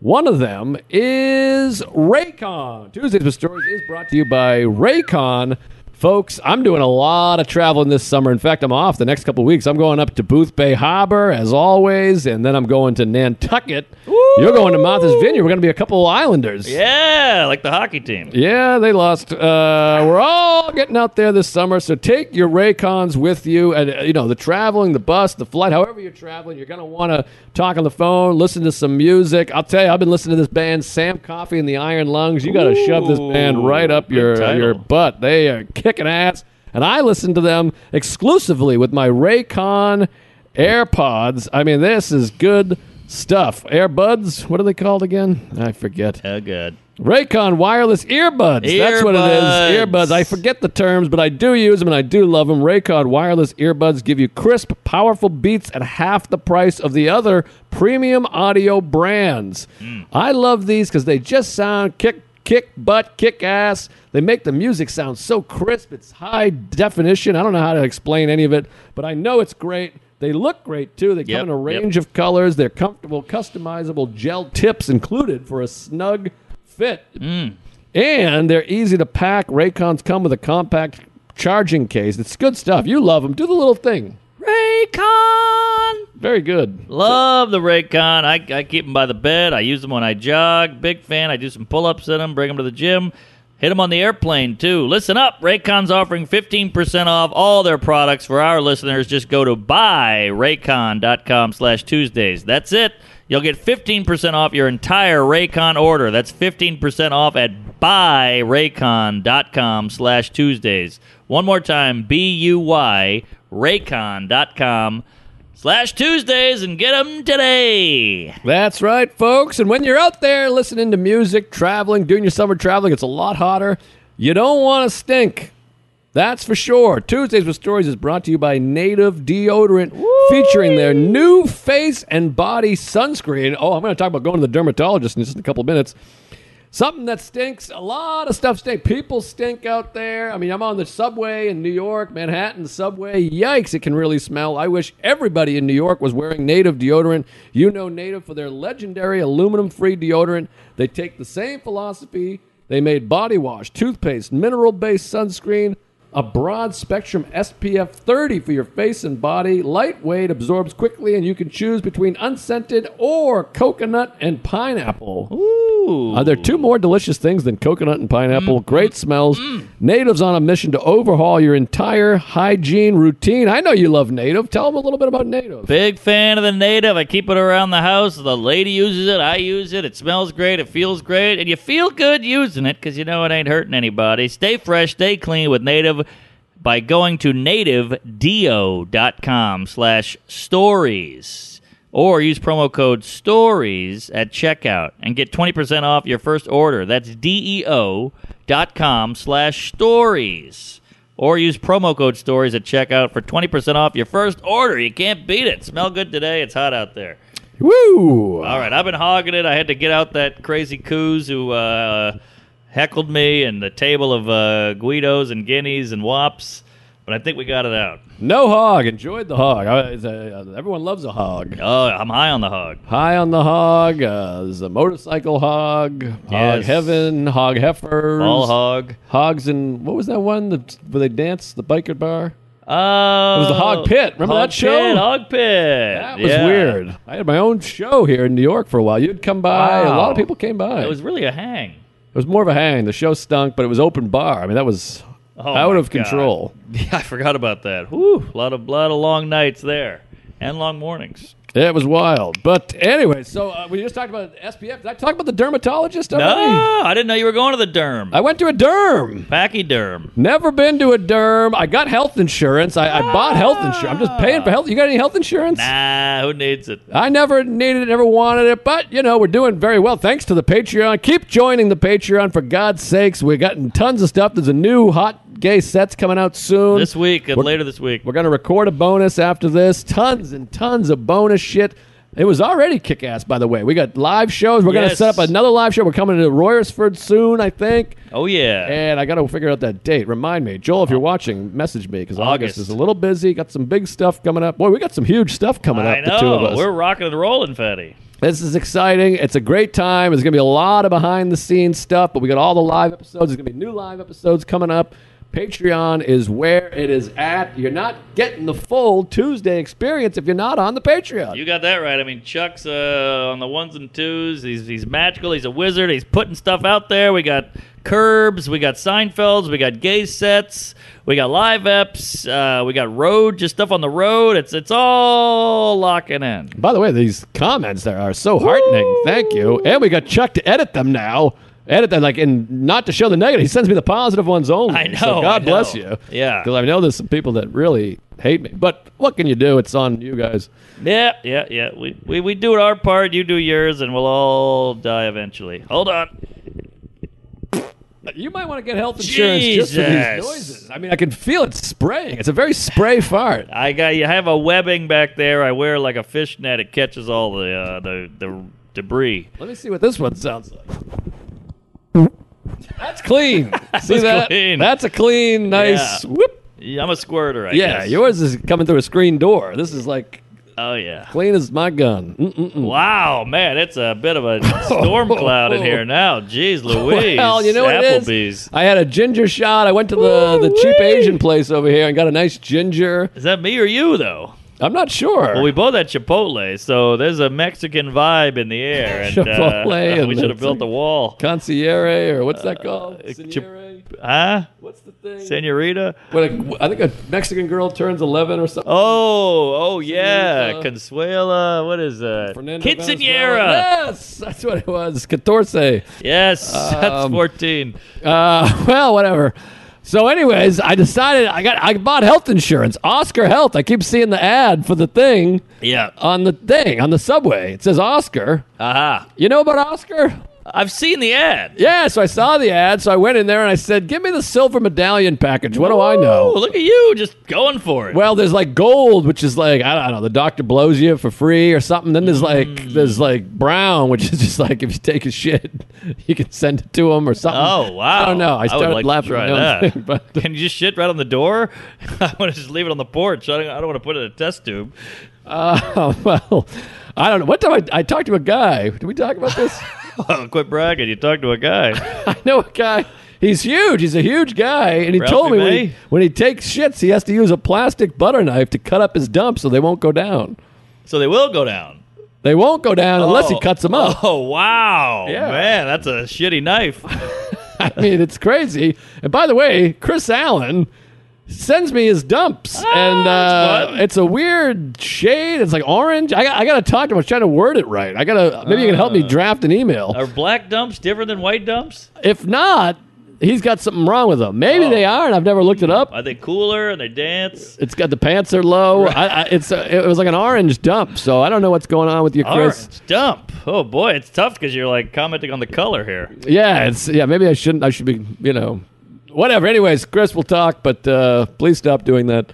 One of them is Raycon. Tuesdays with Stories is brought to you by Raycon. Folks, I'm doing a lot of traveling this summer. In fact, I'm off the next couple of weeks. I'm going up to Boothbay Harbor, as always, and then I'm going to Nantucket. Woo! You're going to Martha's Vineyard. We're going to be a couple of Islanders. Yeah, like the hockey team. Yeah, they lost. Uh, we're all getting out there this summer, so take your Raycons with you. And uh, you know, the traveling, the bus, the flight, however you're traveling, you're going to want to talk on the phone, listen to some music. I'll tell you, I've been listening to this band, Sam Coffee and the Iron Lungs. You got to shove this band right up your uh, your butt. They are kicking ass, and I listen to them exclusively with my Raycon AirPods. I mean, this is good stuff. AirBuds, what are they called again? I forget. Oh, good. Raycon wireless earbuds. earbuds. That's what it is. Earbuds. I forget the terms, but I do use them, and I do love them. Raycon wireless earbuds give you crisp, powerful beats at half the price of the other premium audio brands. Mm. I love these because they just sound kick Kick butt, kick ass. They make the music sound so crisp. It's high definition. I don't know how to explain any of it, but I know it's great. They look great, too. They come yep, in a range yep. of colors. They're comfortable, customizable gel tips included for a snug fit. Mm. And they're easy to pack. Raycons come with a compact charging case. It's good stuff. You love them. Do the little thing. Raycon! Very good. Love the Raycon. I, I keep them by the bed. I use them when I jog. Big fan. I do some pull-ups in them, bring them to the gym. Hit them on the airplane, too. Listen up. Raycon's offering fifteen percent off all their products for our listeners. Just go to buyraycon.com slash Tuesdays. That's it. You'll get fifteen percent off your entire Raycon order. That's fifteen percent off at buyraycon.com slash Tuesdays. One more time, B U Y, raycon.com slash Tuesdays, and get them today. That's right, folks. And when you're out there listening to music, traveling, doing your summer traveling, it's a lot hotter. You don't want to stink. That's for sure. Tuesdays with Stories is brought to you by Native Deodorant, Woo! Featuring their new face and body sunscreen. Oh, I'm going to talk about going to the dermatologist in just a couple of minutes. Something that stinks. A lot of stuff stinks. People stink out there. I mean, I'm on the subway in New York, Manhattan subway. Yikes, it can really smell. I wish everybody in New York was wearing Native deodorant. You know Native for their legendary aluminum-free deodorant. They take the same philosophy. They made body wash, toothpaste, mineral-based sunscreen, a broad-spectrum S P F thirty for your face and body. Lightweight, absorbs quickly, and you can choose between unscented or coconut and pineapple. Ooh. Uh, there are two more delicious things than coconut and pineapple. Mm. Great smells. Mm. Native's on a mission to overhaul your entire hygiene routine. I know you love Native. Tell them a little bit about Native. Big fan of the Native. I keep it around the house. The lady uses it. I use it. It smells great. It feels great. And you feel good using it because you know it ain't hurting anybody. Stay fresh. Stay clean with Native by going to nativedeo.com slash stories or use promo code STORIES at checkout and get twenty percent off your first order. That's deo.com slash stories or use promo code STORIES at checkout for twenty percent off your first order. You can't beat it. Smell good today. It's hot out there. Woo! All right, I've been hogging it. I had to get out that crazy coos who... Uh, heckled me and the table of uh, Guidos and Guineas and Wops, but I think we got it out. No hog. Enjoyed the hog. I, uh, everyone loves a hog. Oh, I'm high on the hog. High on the hog. Uh, there's a motorcycle hog. Hog yes. Heaven. Hog heifers. All hog. Hogs and what was that one that, where they danced? The biker bar? Oh. It was the Hog Pit. Remember hog that show? Pit, Hog Pit. That was yeah. weird. I had my own show here in New York for a while. You'd come by. Wow. A lot of people came by. It was really a hang. It was more of a hang. The show stunk, but it was open bar. I mean, that was oh out of control. God. Yeah, I forgot about that. Whew, a lot of, lot of long nights there and long mornings. Yeah, it was wild. But anyway, so uh, we just talked about S P F. Did I talk about the dermatologist already? No, I didn't know you were going to the derm. I went to a derm. Pachyderm. Never been to a derm. I got health insurance. I, ah. I bought health insurance. I'm just paying for health. You got any health insurance? Nah, who needs it? I never needed it, never wanted it. But, you know, we're doing very well. Thanks to the Patreon. Keep joining the Patreon, for God's sakes. We've gotten tons of stuff. There's a new hot gay set's coming out soon. This week and we're, later this week. We're going to record a bonus after this. Tons and tons of bonus shit. It was already kick-ass, by the way. We got live shows. We're yes. going to set up another live show. We're coming to Royersford soon, I think. Oh, yeah. And I got to figure out that date. Remind me. Joel, if you're watching, message me, because August. August is a little busy. Got some big stuff coming up. Boy, we got some huge stuff coming I up, know. the two of us. We're rocking and rolling, Fetty. This is exciting. It's a great time. There's going to be a lot of behind-the-scenes stuff, but we got all the live episodes. There's going to be new live episodes coming up. Patreon is where it is at. You're not getting the full Tuesday experience if you're not on the Patreon. You got that right. I mean, Chuck's uh, on the ones and twos. He's he's magical. He's a wizard. He's putting stuff out there. We got Curbs. We got Seinfelds. We got gay sets. We got live eps. Uh, we got road, just stuff on the road. It's it's all locking in. By the way, these comments there are so heartening. Woo! Thank you. And we got Chuck to edit them now. Edit that, like, and not to show the negative. He sends me the positive ones only. I know. So God I know. bless you. Yeah. Because I know there's some people that really hate me. But what can you do? It's on you guys. Yeah, yeah, yeah. We we, we do our part. You do yours, and we'll all die eventually. Hold on. You might want to get health insurance Jesus. just for these noises. I mean, I can feel it spraying. It's a very spray fart. I got you. Have a webbing back there. I wear like a fishnet. It catches all the uh, the the debris. Let me see what this one sounds like. That's clean. See that? Clean. That's a clean, nice yeah. whoop. Yeah, I'm a squirter, I yeah, guess. Yeah, yours is coming through a screen door. This is like, oh yeah, clean as my gun. Mm-mm-mm. Wow, man, it's a bit of a storm cloud in here now. Jeez Louise. Well, you know what it is? I had a ginger shot. I went to the, the cheap Asian place over here and got a nice ginger. Is that me or you, though? I'm not sure. Well, we both had Chipotle, so there's a Mexican vibe in the air. And, Chipotle. Uh, we should have built a wall. Concierge, or what's that called? Uh, Senore? Ch- huh? What's the thing? Senorita? When a, I think a Mexican girl turns eleven or something. Oh, oh yeah. Senorita. Consuela. What is that? Fernando Quinceañera. Yes, that's what it was. Catorce. Yes, um, that's fourteen. Uh, well, whatever. So anyways, I decided I got I bought health insurance. Oscar Health. I keep seeing the ad for the thing. Yeah. On the thing, on the subway. It says Oscar. Aha. Uh-huh. You know about Oscar? I've seen the ad. Yeah, so I saw the ad, so I went in there and I said, give me the silver medallion package. What Ooh, do I know? Look at you, just going for it. Well, there's like gold, which is like, I don't know, the doctor blows you for free or something. Then there's like mm. there's like brown, which is just like if you take a shit, you can send it to them or something. Oh, wow. I don't know. I started I would like laughing. To try that. Thing, but can you just shit right on the door? I want to just leave it on the porch. I don't, I don't want to put it in a test tube. Oh, uh, well, I don't know. One time I, I talked to a guy. Did we talk about this? Well, quit bragging. You talked to a guy. I know a guy. He's huge. He's a huge guy. And he Ralphie told me when he, when he takes shits, he has to use a plastic butter knife to cut up his dump so they won't go down. So they will go down. They won't go down oh. unless he cuts them up. Oh, wow. Yeah. Man, that's a shitty knife. I mean, it's crazy. And by the way, Chris Allen sends me his dumps, ah, and uh, it's a weird shade. It's like orange. I got, I got to talk to him. I was trying to word it right. I got to. Maybe uh, you can help me draft an email. Are black dumps different than white dumps? If not, he's got something wrong with them. Maybe oh. they are, and I've never looked it up. Are they cooler and they dance? It's got the pants are low. Right. I, I, it's a, it was like an orange dump. So I don't know what's going on with you, Chris. Orange dump. Oh boy, it's tough because you're like commenting on the color here. Yeah, it's yeah. Maybe I shouldn't. I should be. You know. Whatever. Anyways, Chris will talk, but uh, please stop doing that.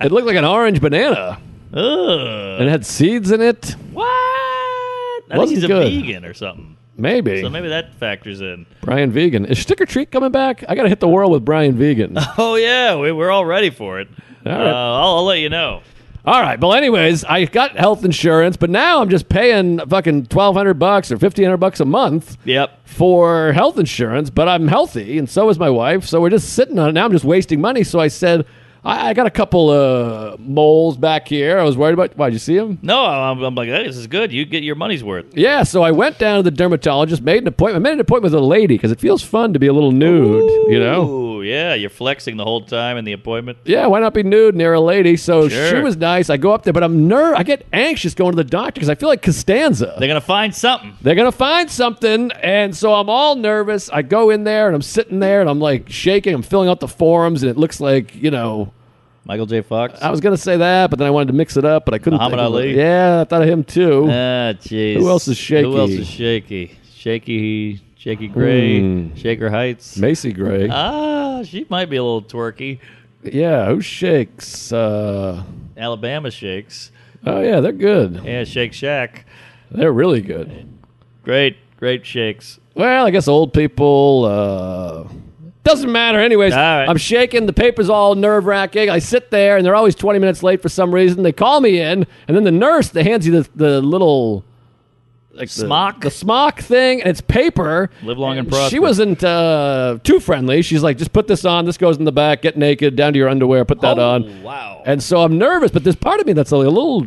It looked like an orange banana. Ugh. And it had seeds in it. What? I Wasn't think he's a good. vegan or something. Maybe. So maybe that factors in. Brian Vegan. Is Stick or Treat coming back? I got to hit the world with Brian Vegan. Oh, yeah. We, we're all ready for it. All right. uh, I'll, I'll let you know. All right. Well, anyways, I got health insurance, but now I'm just paying fucking twelve hundred bucks or fifteen hundred bucks a month yep. for health insurance, but I'm healthy, and so is my wife, so we're just sitting on it. Now I'm just wasting money, so I said, I, I got a couple uh, moles back here. I was worried about. Why, did you see them? No, I'm, I'm like, hey, this is good. You get your money's worth. Yeah, so I went down to the dermatologist, made an appointment. I made an appointment with a lady because it feels fun to be a little nude, Ooh, you know? Yeah, you're flexing the whole time in the appointment. Yeah, why not be nude near a lady? So sure. She was nice. I go up there, but I'm ner- I get anxious going to the doctor because I feel like Costanza. They're going to find something. They're going to find something, and so I'm all nervous. I go in there, and I'm sitting there, and I'm like shaking. I'm filling out the forms, and it looks like, you know, Michael J. Fox. I was going to say that, but then I wanted to mix it up, but I couldn't Muhammad think of Ali. It. Yeah, I thought of him too. Ah, jeez. Who else is shaky? Who else is shaky? Shaky, Shaky Gray, mm. Shaker Heights. Macy Gray. Ah, she might be a little twerky. Yeah, who shakes? Uh, Alabama shakes. Oh, yeah, they're good. Yeah, Shake Shack. They're really good. Great, great shakes. Well, I guess old people... Uh, doesn't matter. Anyways, right. I'm shaking. The paper's all nerve-wracking. I sit there, and they're always twenty minutes late for some reason. They call me in, and then the nurse, they hands you the, the little... Like smock? The, the smock thing, and it's paper. Live long and prosper. She wasn't uh, too friendly. She's like, just put this on. This goes in the back. Get naked. Down to your underwear. Put that oh, on. Wow. And so I'm nervous, but there's part of me that's like a little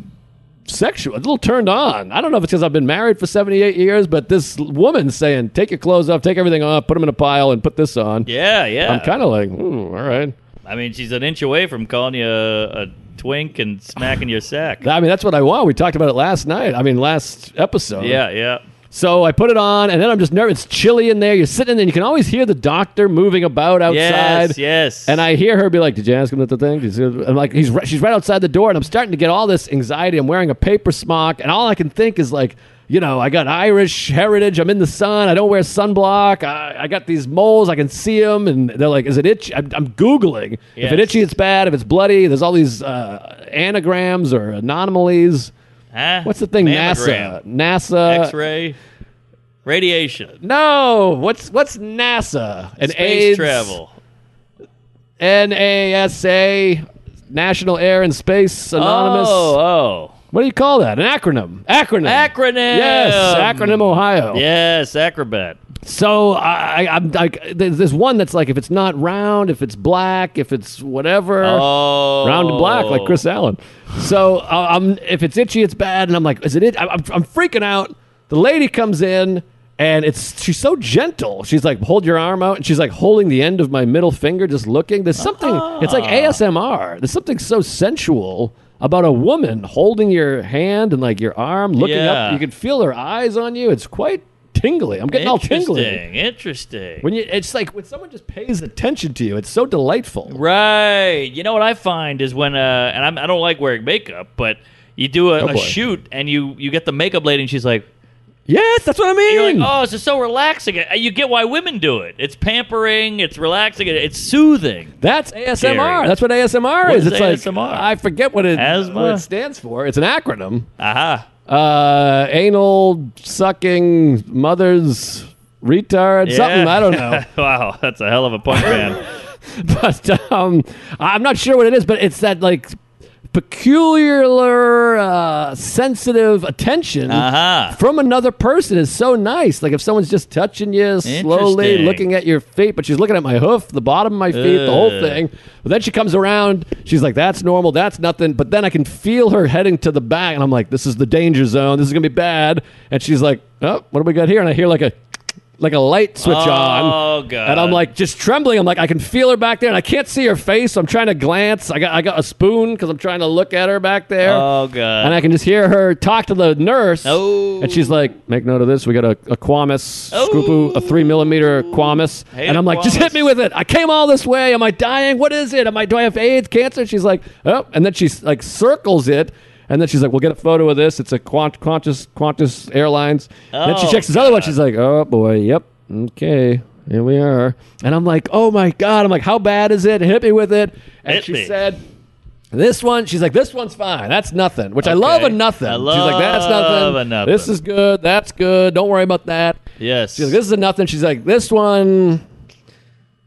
sexual, a little turned on. I don't know if it's because I've been married for seventy-eight years, but this woman's saying, take your clothes off, take everything off, put them in a pile, and put this on. Yeah, yeah. I'm kind of like, ooh, all right. I mean, she's an inch away from calling you a, a twink and smacking your sack. I mean, that's what I want. We talked about it last night. I mean, last episode. Yeah, yeah. So I put it on, and then I'm just nervous. It's chilly in there. You're sitting in there. You can always hear the doctor moving about outside. Yes, yes. And I hear her be like, did you ask him that the thing? I'm like, He's right, she's right outside the door, and I'm starting to get all this anxiety. I'm wearing a paper smock, and all I can think is like, you know, I got Irish heritage. I'm in the sun. I don't wear sunblock. I, I got these moles. I can see them. And they're like, is it itchy? I'm, I'm Googling. Yes. If it's itchy, it's bad. If it's bloody, there's all these uh, anagrams or anomalies. Huh? What's the thing? Mammogram. NASA. NASA. X-ray. Radiation. No. What's what's NASA? And space AIDS. Travel. NASA. National Air and Space Anonymous. Oh, oh. What do you call that? An acronym. Acronym. Acronym. Yes. Acronym Ohio. Yes. Acrobat. So I, I, I'm like, there's one that's like, if it's not round, if it's black, if it's whatever, oh. round and black, like Chris Allen. So uh, I'm, if it's itchy, it's bad. And I'm like, is it itchy? I'm, I'm freaking out. The lady comes in. And it's she's so gentle. She's like, hold your arm out. And she's like holding the end of my middle finger, just looking. There's something, uh-huh. It's like A S M R. There's something so sensual about a woman holding your hand and like your arm, looking yeah. up. You can feel her eyes on you. It's quite tingly. I'm getting all tingly. Interesting, interesting. When you, it's like when someone just pays attention to you, it's so delightful. Right. You know what I find is when, uh, and I'm, I don't like wearing makeup, but you do a, oh a shoot and you, you get the makeup lady and she's like, yes, that's what I mean. You're like, oh, it's just so relaxing. You get why women do it. It's pampering. It's relaxing. It's soothing. That's A S M R. Gary. That's what A S M R what is. It's A S M R? Like I forget what it, what it stands for. It's an acronym. Aha. Uh-huh. Uh, anal sucking mothers retard yeah. something. I don't know. Wow, that's a hell of a punk band. But um, I'm not sure what it is. But it's that like. Peculiar, uh, sensitive attention uh-huh. from another person is so nice. Like if someone's just touching you slowly, looking at your feet, but she's looking at my hoof, the bottom of my feet, Ugh. the whole thing. But then she comes around. She's like, that's normal. That's nothing. But then I can feel her heading to the back. And I'm like, this is the danger zone. This is going to be bad. And she's like, oh, what do we got here? And I hear like a... like a light switch oh, on. Oh, God. And I'm like just trembling. I'm like, I can feel her back there, and I can't see her face, so I'm trying to glance. I got I got a spoon because I'm trying to look at her back there. Oh, God. And I can just hear her talk to the nurse. Oh. And she's like, make note of this. We got a, a Quamus, oh. Scoopu, a three millimeter Quamus. Hate and I'm like, Quamus. Just hit me with it. I came all this way. Am I dying? What is it? Am I, do I have AIDS, cancer? She's like, oh. And then she like, circles it. And then she's like, we'll get a photo of this. It's a Quant- Qantas, Qantas Airlines. Oh, then she checks this God. Other one. She's like, oh, boy. Yep. Okay. Here we are. And I'm like, oh, my God. I'm like, how bad is it? Hit me with it. And Hit she me. said, this one. She's like, this one's fine. That's nothing. Which okay. I love a nothing. I love she's like, that's nothing. A nothing. This is good. That's good. Don't worry about that. Yes. She's like, this is a nothing. She's like, this one.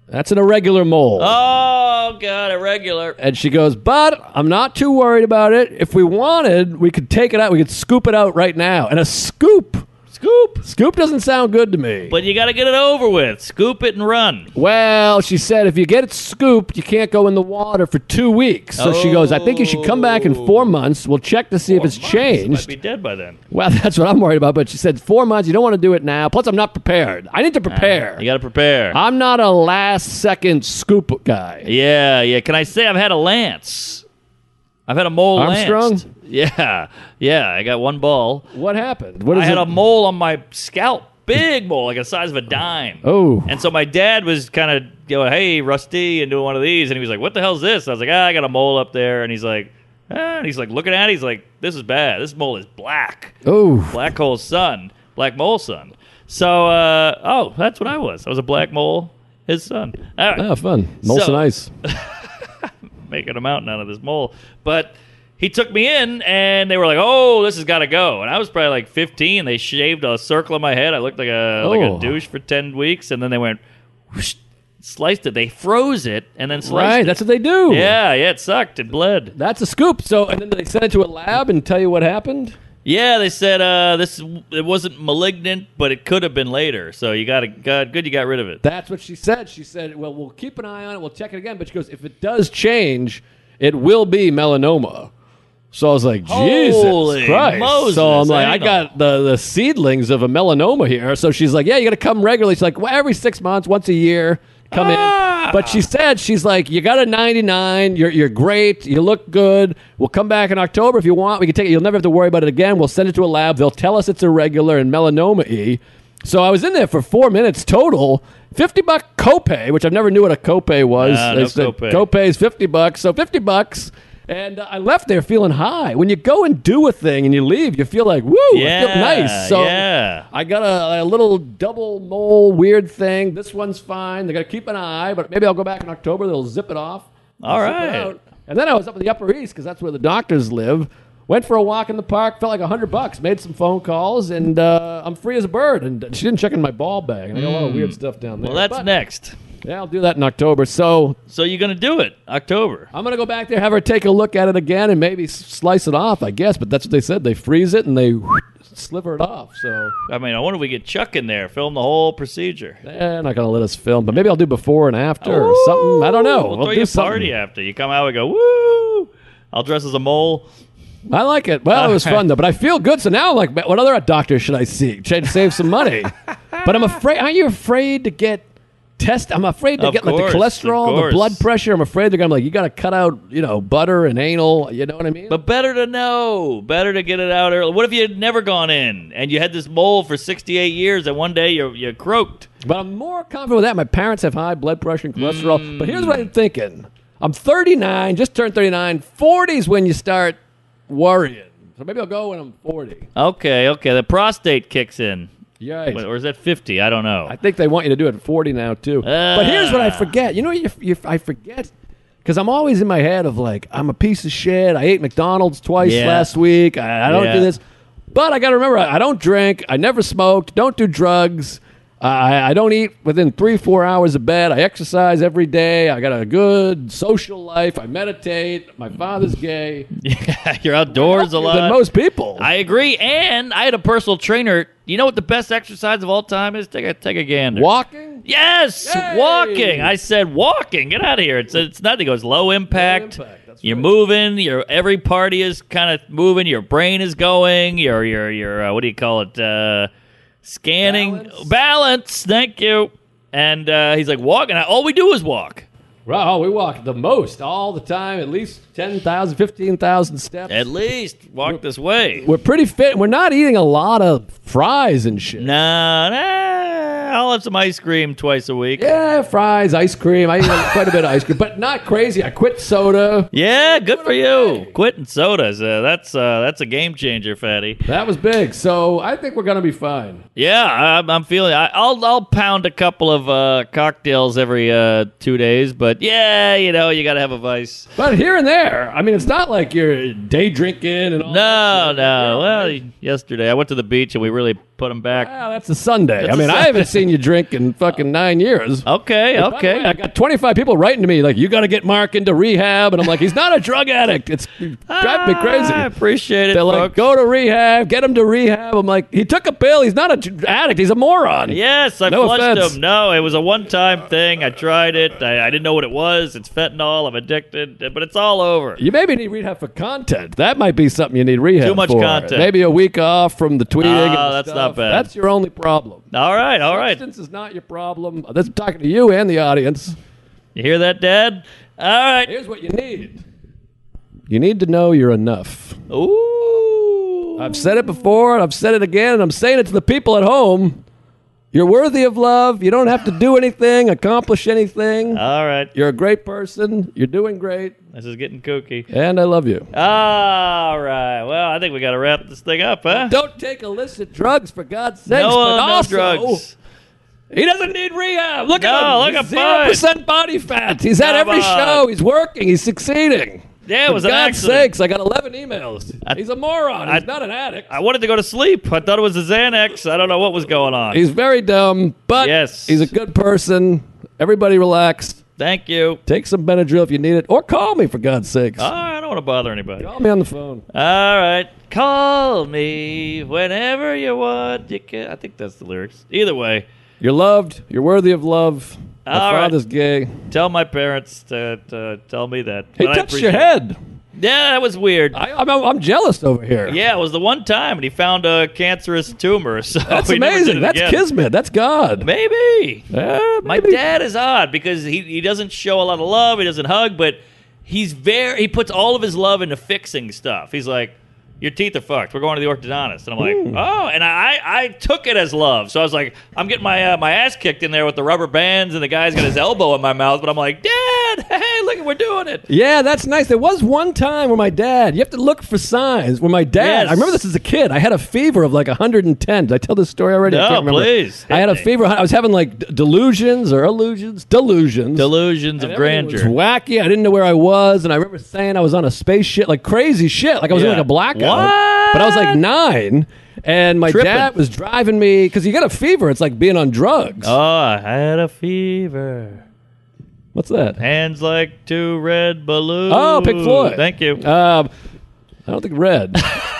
That's an irregular mole. Oh, God, irregular. And she goes, but I'm not too worried about it. If we wanted, we could take it out. We could scoop it out right now. And a scoop. Scoop. Scoop doesn't sound good to me. But you got to get it over with. Scoop it and run. Well, she said, if you get it scooped, you can't go in the water for two weeks. So oh. she goes, I think you should come back in four months. We'll check to see four if it's months. changed. Might be dead by then. Well, that's what I'm worried about. But she said, four months, you don't want to do it now. Plus, I'm not prepared. I need to prepare. Uh, you got to prepare. I'm not a last-second scoop guy. Yeah, yeah. Can I say I've had a lance? I've had a mole Armstrong? lanced. Yeah, yeah. I got one ball. What happened? What is I had it? a mole on my scalp. Big mole, like the size of a dime. Oh. And so my dad was kind of going, hey, Rusty, and doing one of these. And he was like, what the hell's this? And I was like, ah, I got a mole up there. And he's like, ah. And he's like looking at it. He's like, this is bad. This mole is black. Oh. Black hole sun. Black mole sun. So, uh, oh, that's what I was. I was a black mole, his son. All right. Ah, fun. Molson so, Ice. Making a mountain out of this mole. But... he took me in, and they were like, oh, this has got to go. And I was probably like fifteen. They shaved a circle in my head. I looked like a oh. like a douche for ten weeks, and then they went, whoosh, sliced it. They froze it, and then sliced right, it. Right, that's what they do. Yeah, yeah, it sucked. It bled. That's a scoop. So, and then they sent it to a lab and tell you what happened? Yeah, they said uh, this. It wasn't malignant, but it could have been later. So you got to good. You got rid of it. That's what she said. She said, "Well, we'll keep an eye on it. We'll check it again." But she goes, "If it does change, it will be melanoma." So I was like, "Jesus Holy Christ!" Moses, so I'm like, "I, I got the, the seedlings of a melanoma here." So she's like, "Yeah, you got to come regularly." She's like, well, "Every six months, once a year." Come ah. in, but she said, she's like, you got a ninety-nine, you're you're great, you look good, we'll come back in October if you want, we can take it, you'll never have to worry about it again, we'll send it to a lab, they'll tell us it's irregular and melanoma-y. So I was in there for four minutes total, fifty buck copay, which I never knew what a copay was. Nah, no copay. Copay is fifty bucks, so fifty bucks. And uh, I left there feeling high. When you go and do a thing and you leave, you feel like, woo, yeah, I feel nice. So yeah. I got a, a little double mole weird thing. This one's fine. They got to keep an eye, but maybe I'll go back in October. They'll zip it off. All right. And then I was up in the Upper East because that's where the doctors live. Went for a walk in the park, felt like a hundred bucks, made some phone calls, and uh, I'm free as a bird. And she didn't check in my ball bag. And I got a lot of weird stuff down there. Well, that's but, next. Yeah, I'll do that in October. So so you're going to do it, October. I'm going to go back there, have her take a look at it again, and maybe slice it off, I guess. But that's what they said. They freeze it, and they whoosh, sliver it off. So I mean, I wonder if we get Chuck in there, film the whole procedure. They're not going to let us film, but maybe I'll do before and after oh, or something. I don't know. We'll, we'll throw you a party after. You come out and go, woo! I'll dress as a mole. I like it. Well, it was fun, though. But I feel good. So now I'm like, what other doctor should I see? Try to save some money. But I'm afraid. Aren't you afraid to get... Test. I'm afraid to of get course, like the cholesterol, the blood pressure. I'm afraid they're gonna be like, you gotta cut out, you know, butter and anal. You know what I mean? But better to know, better to get it out early. What if you had never gone in and you had this mole for sixty-eight years, and one day you you croaked? But I'm more confident with that. My parents have high blood pressure and cholesterol. Mm. But here's what I'm thinking: I'm thirty-nine, just turned thirty-nine. forty's when you start worrying. So maybe I'll go when I'm forty. Okay, okay. The prostate kicks in. Yikes. Or is that fifty? I don't know. I think they want you to do it at forty now, too. Uh, but here's what I forget. You know, you, you, I forget because I'm always in my head of like, I'm a piece of shit. I ate McDonald's twice yeah. last week. I, I don't yeah. do this. But I got to remember, I, I don't drink. I never smoked. Don't do drugs. Uh, I, I don't eat within three, four hours of bed. I exercise every day. I got a good social life. I meditate. My father's gay. Yeah, you're outdoors a lot. Than most people. I agree. And I had a personal trainer. You know what the best exercise of all time is? Take a, take a gander. Walking? Yes, Yay! walking. I said walking. Get out of here. It's it's nothing. It goes low impact. Low impact. You're right. moving. Your every party is kind of moving. Your brain is going. Your your your uh, what do you call it? Uh, Scanning balance. balance, thank you. And uh, he's like, walking. All we do is walk. Right, oh, we walk the most all the time, at least ten thousand, fifteen thousand steps. At least walk we're, this way. We're pretty fit. We're not eating a lot of fries and shit. No, no. I'll have some ice cream twice a week. Yeah, fries, ice cream. I eat quite a bit of ice cream, but not crazy. I quit soda. Yeah, good for you. Quitting sodas. Uh, that's uh, that's a game changer, fatty. That was big. So I think we're going to be fine. Yeah, I'm, I'm feeling I, I'll I'll pound a couple of uh, cocktails every uh, two days, but yeah, you know, you got to have a vice. But here and there, I mean, it's not like you're day drinking and all no, that. No, no. Well, yesterday I went to the beach and we really put them back. Well, that's a Sunday. That's I mean, Sunday. I haven't seen you drink in fucking nine years. Okay, but okay. Way, I got twenty-five people writing to me like, you got to get Mark into rehab. And I'm like, he's not a drug addict. It's driving me crazy. I appreciate it, They're folks. Like, go to rehab, get him to rehab. I'm like, he took a pill. He's not an addict. He's a moron. Yes, I no flushed offense. him. No, it was a one-time thing. I tried it. I, I didn't know what it was. It's fentanyl. I'm addicted, but it's all over. You maybe need rehab for content. That might be something you need rehab for. Too much for. content. Maybe a week off from the tweeting. Oh, uh, that's stuff. not bad. That's your only problem. All right, all right. Substance is not your problem. That's talking to you and the audience. You hear that, Dad? All right. Here's what you need. You need to know you're enough. Ooh. I've said it before, and I've said it again, and I'm saying it to the people at home. You're worthy of love. You don't have to do anything, accomplish anything. All right. You're a great person. You're doing great. This is getting kooky. And I love you. All right. Well, I think we got to wrap this thing up, huh? Well, don't take illicit drugs, for God's sake. No, but no also, drugs. He doesn't need rehab. Look no, at him. Look He's at zero percent body fat. He's at Come every on. show. He's working. He's succeeding. Yeah, it was For an God's accident. sakes, I got eleven emails. I, He's a moron. He's I, not an addict. I wanted to go to sleep. I thought it was a Xanax. I don't know what was going on. He's very dumb, but yes. He's a good person. Everybody relaxed. Thank you. Take some Benadryl if you need it, or call me, for God's sakes. Oh, I don't want to bother anybody. Call me on the phone. All right. Call me whenever you want. You can. I think that's the lyrics. Either way. You're loved. You're worthy of love. My All father's right. gay. Tell my parents to, to tell me that. He but touched your head. It. Yeah, that was weird. I, I'm, I'm jealous over here. Yeah, it was the one time, and he found a cancerous tumor. So that's amazing. That's again. Kismet. That's God. Maybe. Uh, maybe. My dad is odd because he, he doesn't show a lot of love. He doesn't hug, but he's very. He puts all of his love into fixing stuff. He's like, your teeth are fucked. We're going to the orthodontist. And I'm like, Ooh. oh, and I, I took it as love. So I was like, I'm getting my uh, my ass kicked in there with the rubber bands, and the guy's got his elbow in my mouth. But I'm like, Dad, hey, look, we're doing it. Yeah, that's nice. There was one time where my dad, you have to look for signs. Where my dad, yes. I remember this as a kid. I had a fever of like one hundred ten. Did I tell this story already? No, I can't remember. please. I had a fever. I was having like d- delusions or illusions. Delusions. Delusions and of grandeur. It was wacky. I didn't know where I was. And I remember saying I was on a spaceship, like crazy shit. Like I was yeah. in like a blackout. What? But I was like nine, and my Tripping. dad was driving me, because you got a fever. It's like being on drugs. Oh, I had a fever. What's that? Hands like two red balloons. Oh, Pink Floyd. Thank you. Um, I don't think red.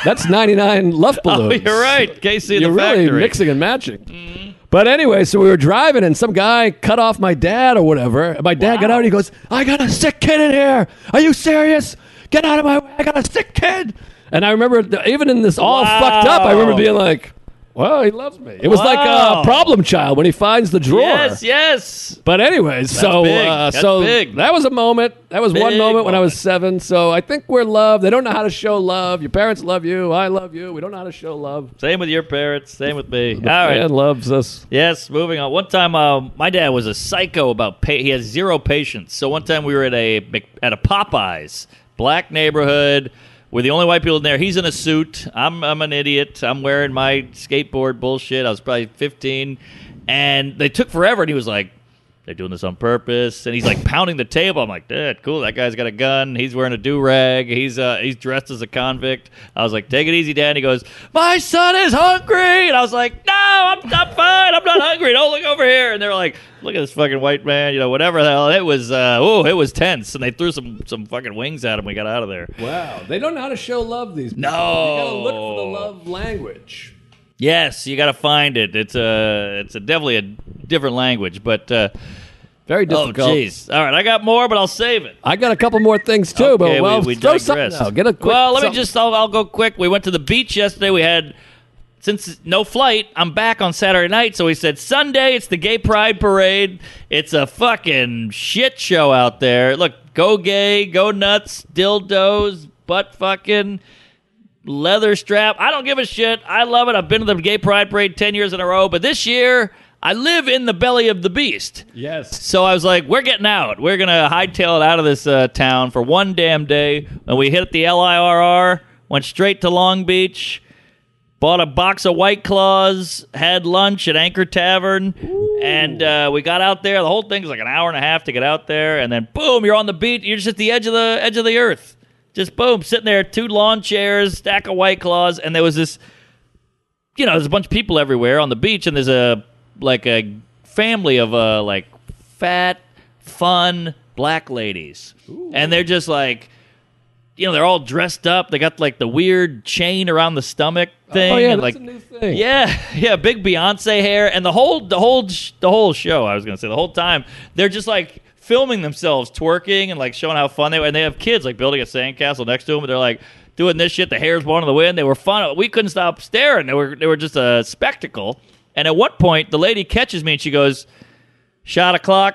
That's ninety-nine Luftballons. Oh, you're right. K C and the Factory. You're really mixing and matching. Mm-hmm. But anyway, so we were driving, and some guy cut off my dad or whatever. And my dad wow. got out, and he goes, I got a sick kid in here. Are you serious? Get out of my way. I got a sick kid. And I remember, even in this all wow. fucked up, I remember being like, well, he loves me. It was wow. like a uh, problem child when he finds the drawer. Yes, yes. But anyways, That's so big. Uh, so big. that was a moment. That was big one moment, moment when I was seven. So I think we're loved. They don't know how to show love. Your parents love you. I love you. We don't know how to show love. Same with your parents. Same with me. All right. Man loves us. Yes, moving on. One time, uh, my dad was a psycho about pa- he has zero patience. So one time we were at a at a Popeyes, black neighborhood. We're the only white people in there. He's in a suit. I'm I'm an idiot. I'm wearing my skateboard bullshit. I was probably fifteen. And they took forever. And he was like, they're doing this on purpose. And he's like pounding the table. I'm like, dude, cool. That guy's got a gun. He's wearing a do-rag. He's, uh, he's dressed as a convict. I was like, take it easy, Dad. And he goes, my son is hungry. And I was like, no, I'm, I'm fine. I'm not hungry. Don't look over here. And they're like, look at this fucking white man, you know, whatever the hell. It was, uh, oh, it was tense. And they threw some some fucking wings at him. We got out of there. Wow. They don't know how to show love, these people. No. You got to look for the love language. Yes, you got to find it. It's a, it's a definitely a different language, but... Uh, Very difficult. Oh, jeez. All right, I got more, but I'll save it. I got a couple more things, too, okay, but well, we, we throw something out. Get a quick Well, let something. me just, I'll, I'll go quick. We went to the beach yesterday. We had... Since no flight, I'm back on Saturday night, so he said, Sunday, it's the Gay Pride Parade. It's a fucking shit show out there. Look, go gay, go nuts, dildos, butt fucking, leather strap. I don't give a shit. I love it. I've been to the Gay Pride Parade ten years in a row, but this year... I live in the belly of the beast. Yes. So I was like, we're getting out. We're going to hightail it out of this uh, town for one damn day. And we hit the L I R R, went straight to Long Beach, bought a box of White Claws, had lunch at Anchor Tavern, Ooh. and uh, we got out there. The whole thing was like an hour and a half to get out there, and then boom, you're on the beach. You're just at the edge of the edge of the earth. Just boom, sitting there, two lawn chairs, stack of White Claws, and there was this, you know, there's a bunch of people everywhere on the beach, and there's a like a family of uh like fat, fun black ladies. Ooh. And they're just like, you know, they're all dressed up. They got like the weird chain around the stomach thing. Oh yeah, and, that's like, a new thing. Yeah, yeah, big Beyonce hair, and the whole the whole sh- the whole show. I was gonna say the whole time they're just like filming themselves twerking and like showing how fun they were. And they have kids like building a sandcastle next to them, and they're like doing this shit. The hair's blown in the wind. They were fun. We couldn't stop staring. They were they were just a spectacle. And at one point, the lady catches me, and she goes, shot o'clock.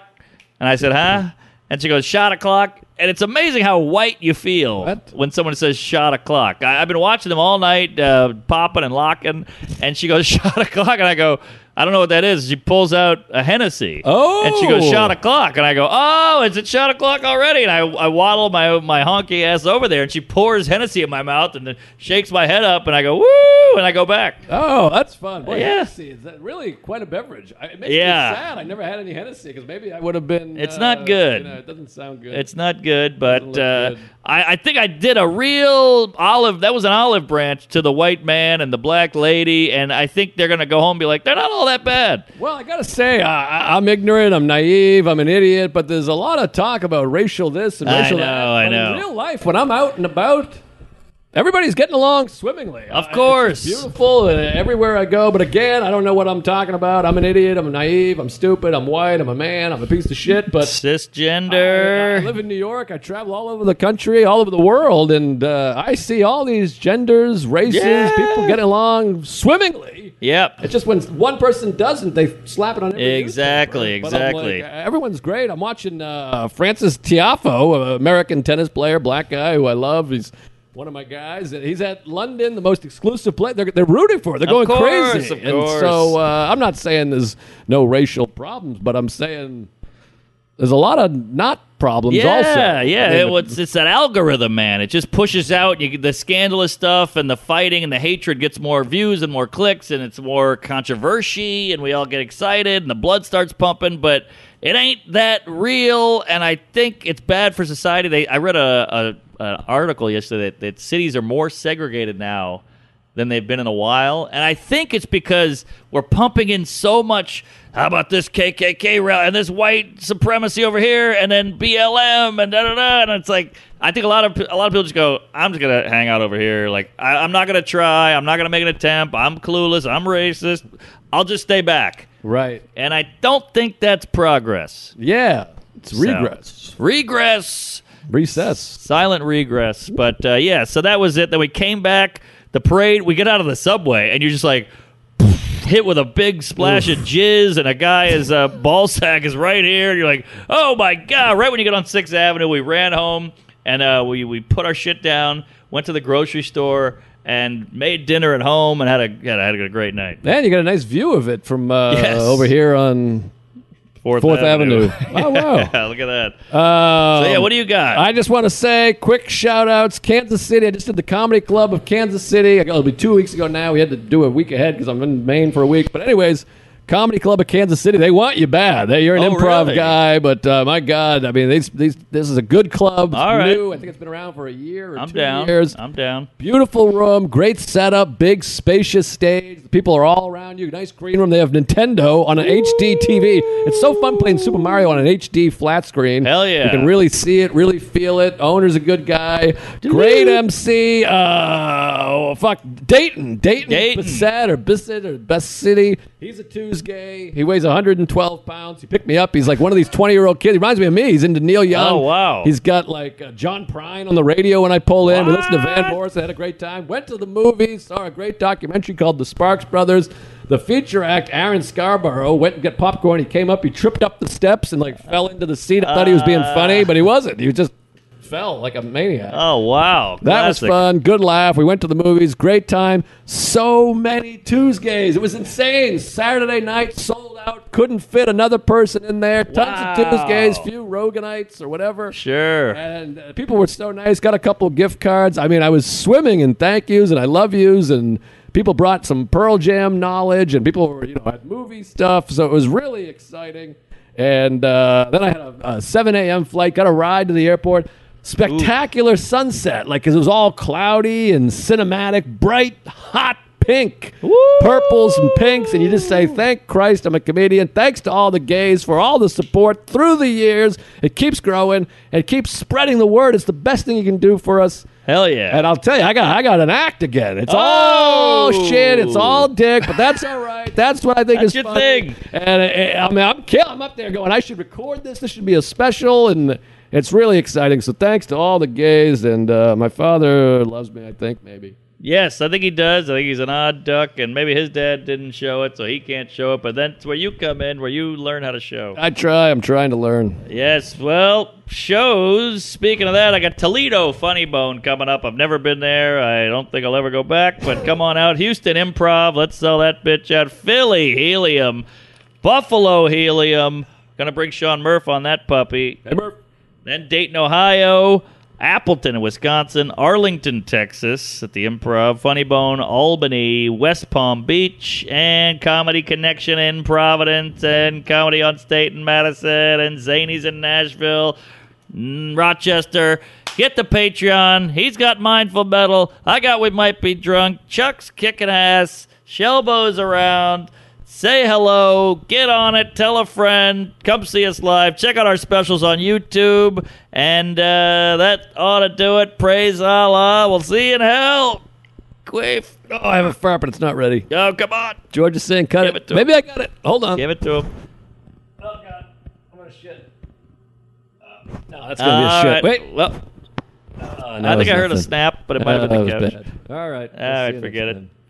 And I said, huh? And she goes, shot o'clock. And it's amazing how white you feel what? when someone says shot o'clock. I, I've been watching them all night, uh, popping and locking. And she goes, shot o'clock. And I go, I don't know what that is. She pulls out a Hennessy. Oh. And she goes, shot o'clock. And I go, oh, is it shot o'clock already? And I, I waddle my my honky ass over there, and she pours Hennessy in my mouth and then shakes my head up, and I go, woo, and I go back. Oh, that's fun. Boy, yeah. Hennessy is really quite a beverage. It makes yeah. me sad I never had any Hennessy, because maybe I would have been... It's uh, not good. You know, it doesn't sound good. It's not good, but uh, good. I, I think I did a real olive, that was an olive branch to the white man and the black lady, and I think they're going to go home and be like, they're not all that bad. Well, I got to say, I, I'm ignorant, I'm naive, I'm an idiot, but there's a lot of talk about racial this and racial that. I know, that. I know. In real life, when I'm out and about, everybody's getting along swimmingly. Of course. It's beautiful everywhere I go, but again, I don't know what I'm talking about. I'm an idiot, I'm naive, I'm stupid, I'm white, I'm a man, I'm a piece of shit, but... Cisgender. I, I live in New York, I travel all over the country, all over the world, and uh, I see all these genders, races, yeah. people getting along swimmingly. Yep. It's just when one person doesn't, they slap it on everybody. Exactly, exactly. Like, everyone's great. I'm watching uh, Francis Tiafoe, American tennis player, black guy who I love. He's... one of my guys, he's at London, the most exclusive place. They're, they're rooting for it. They're of going course, crazy. Of course. And so uh, I'm not saying there's no racial problems, but I'm saying there's a lot of not problems yeah, also. Yeah, yeah. I mean, it, it's, it's that algorithm, man. It just pushes out you, the scandalous stuff and the fighting and the hatred gets more views and more clicks and it's more controversy and we all get excited and the blood starts pumping, but it ain't that real, and I think it's bad for society. They, I read a... a an article yesterday that, that cities are more segregated now than they've been in a while. And I think it's because we're pumping in so much, how about this K K K rally and this white supremacy over here and then B L M and da-da-da. And it's like, I think a lot of a lot of people just go, I'm just going to hang out over here. Like, I, I'm not going to try. I'm not going to make an attempt. I'm clueless. I'm racist. I'll just stay back. Right. And I don't think that's progress. Yeah. It's regress. So, regress. Recess. Silent regress. But, uh, yeah, so that was it. Then we came back, the parade, we get out of the subway, and you're just like, hit with a big splash Oof. Of jizz, and a guy's uh, ball sack is right here, and you're like, oh, my God. Right when you get on sixth Avenue, we ran home, and uh, we, we put our shit down, went to the grocery store, and made dinner at home, and had a, yeah, had a great night. Man, you got a nice view of it from uh, yes. over here on... Fourth, Fourth Avenue. Avenue. Oh, wow. Yeah, look at that. Um, so, yeah, what do you got? I just want to say, quick shout-outs, Kansas City. I just did the Comedy Club of Kansas City. It'll be two weeks ago now. We had to do a week ahead because I'm in Maine for a week. But anyways, Comedy Club of Kansas City, they want you bad. They, you're an oh, improv really? guy, but uh, my God, I mean, these, these, this is a good club. It's All right. new. I think it's been around for a year or I'm two down. years. I'm down. Beautiful room, great setup, big, spacious stage. The people are all around you. Nice green room. They have Nintendo on an Ooh. H D T V. It's so fun playing Super Mario on an H D flat screen. Hell yeah. You can really see it, really feel it. Owner's a good guy. Great M C. Uh, oh, fuck. Dayton. Dayton. Dayton. Bissett or Bissett or Best City. He's a Tuesday. Gay. He weighs one hundred twelve pounds. He picked me up. He's like one of these twenty-year-old kids. He reminds me of me. He's into Neil Young. Oh, wow. He's got like uh, John Prine on the radio when I pull in. What? We listened to Van Morrison. I had a great time. Went to the movies. Saw a great documentary called The Sparks Brothers. The feature act, Aaron Scarborough, went and got popcorn. He came up. He tripped up the steps and like fell into the seat. I thought he was being funny, but he wasn't. He was just... fell like a maniac. Oh, wow. Classic. That was fun. Good laugh. We went to the movies. Great time. So many Tuesdays. It was insane. Saturday night, sold out. Couldn't fit another person in there. Tons wow. of Tuesdays. Few Roganites or whatever. Sure. And uh, people were so nice. Got a couple gift cards. I mean, I was swimming in thank yous and I love yous, and people brought some Pearl Jam knowledge, and people were, you know, had movie stuff. So it was really exciting. And uh, then I had a, a seven a.m. flight. Got a ride to the airport. Spectacular Ooh. sunset, like, because it was all cloudy and cinematic, bright, hot pink, Woo! purples and pinks, and you just say, thank Christ I'm a comedian. Thanks to all the gays for all the support through the years. It keeps growing and keeps spreading the word. It's the best thing you can do for us. Hell yeah. And I'll tell you, I got I got an act again. It's oh. all shit. It's all dick, but that's all right. That's what I think that's is fun. That's your thing. And, and I mean, I'm, kill- I'm up there going, I should record this. This should be a special, and... it's really exciting. So thanks to all the gays, and uh, my father loves me, I think, maybe. Yes, I think he does. I think he's an odd duck, and maybe his dad didn't show it, so he can't show it. But that's where you come in, where you learn how to show. I try. I'm trying to learn. Yes. Well, shows. Speaking of that, I got Toledo Funny Bone coming up. I've never been there. I don't think I'll ever go back, but come on out. Houston Improv. Let's sell that bitch out. Philly Helium. Buffalo Helium. Going to bring Sean Murphy on that puppy. Hey, Murph. Then Dayton, Ohio, Appleton, Wisconsin, Arlington, Texas at the Improv, Funny Bone, Albany, West Palm Beach, and Comedy Connection in Providence, and Comedy on State in Madison, and Zanies in Nashville, Rochester. Get the Patreon. He's got Mindful Metal. I got We Might Be Drunk. Chuck's kicking ass. Shelbo's around. Say hello. Get on it. Tell a friend. Come see us live. Check out our specials on YouTube. And uh, that ought to do it. Praise Allah. We'll see you in hell. Queef. Oh, I have a frap and it's not ready. Oh, come on. George is saying cut Give it. it Maybe him. I got it. Hold on. Give it to him. Oh, God. I'm going to shit. Uh, no, that's going to uh, be a shit. Right. Wait. Well, uh, no, I think I heard nothing. a snap, but it might uh, have been the couch. Bad. All right. All right, forget it. Time.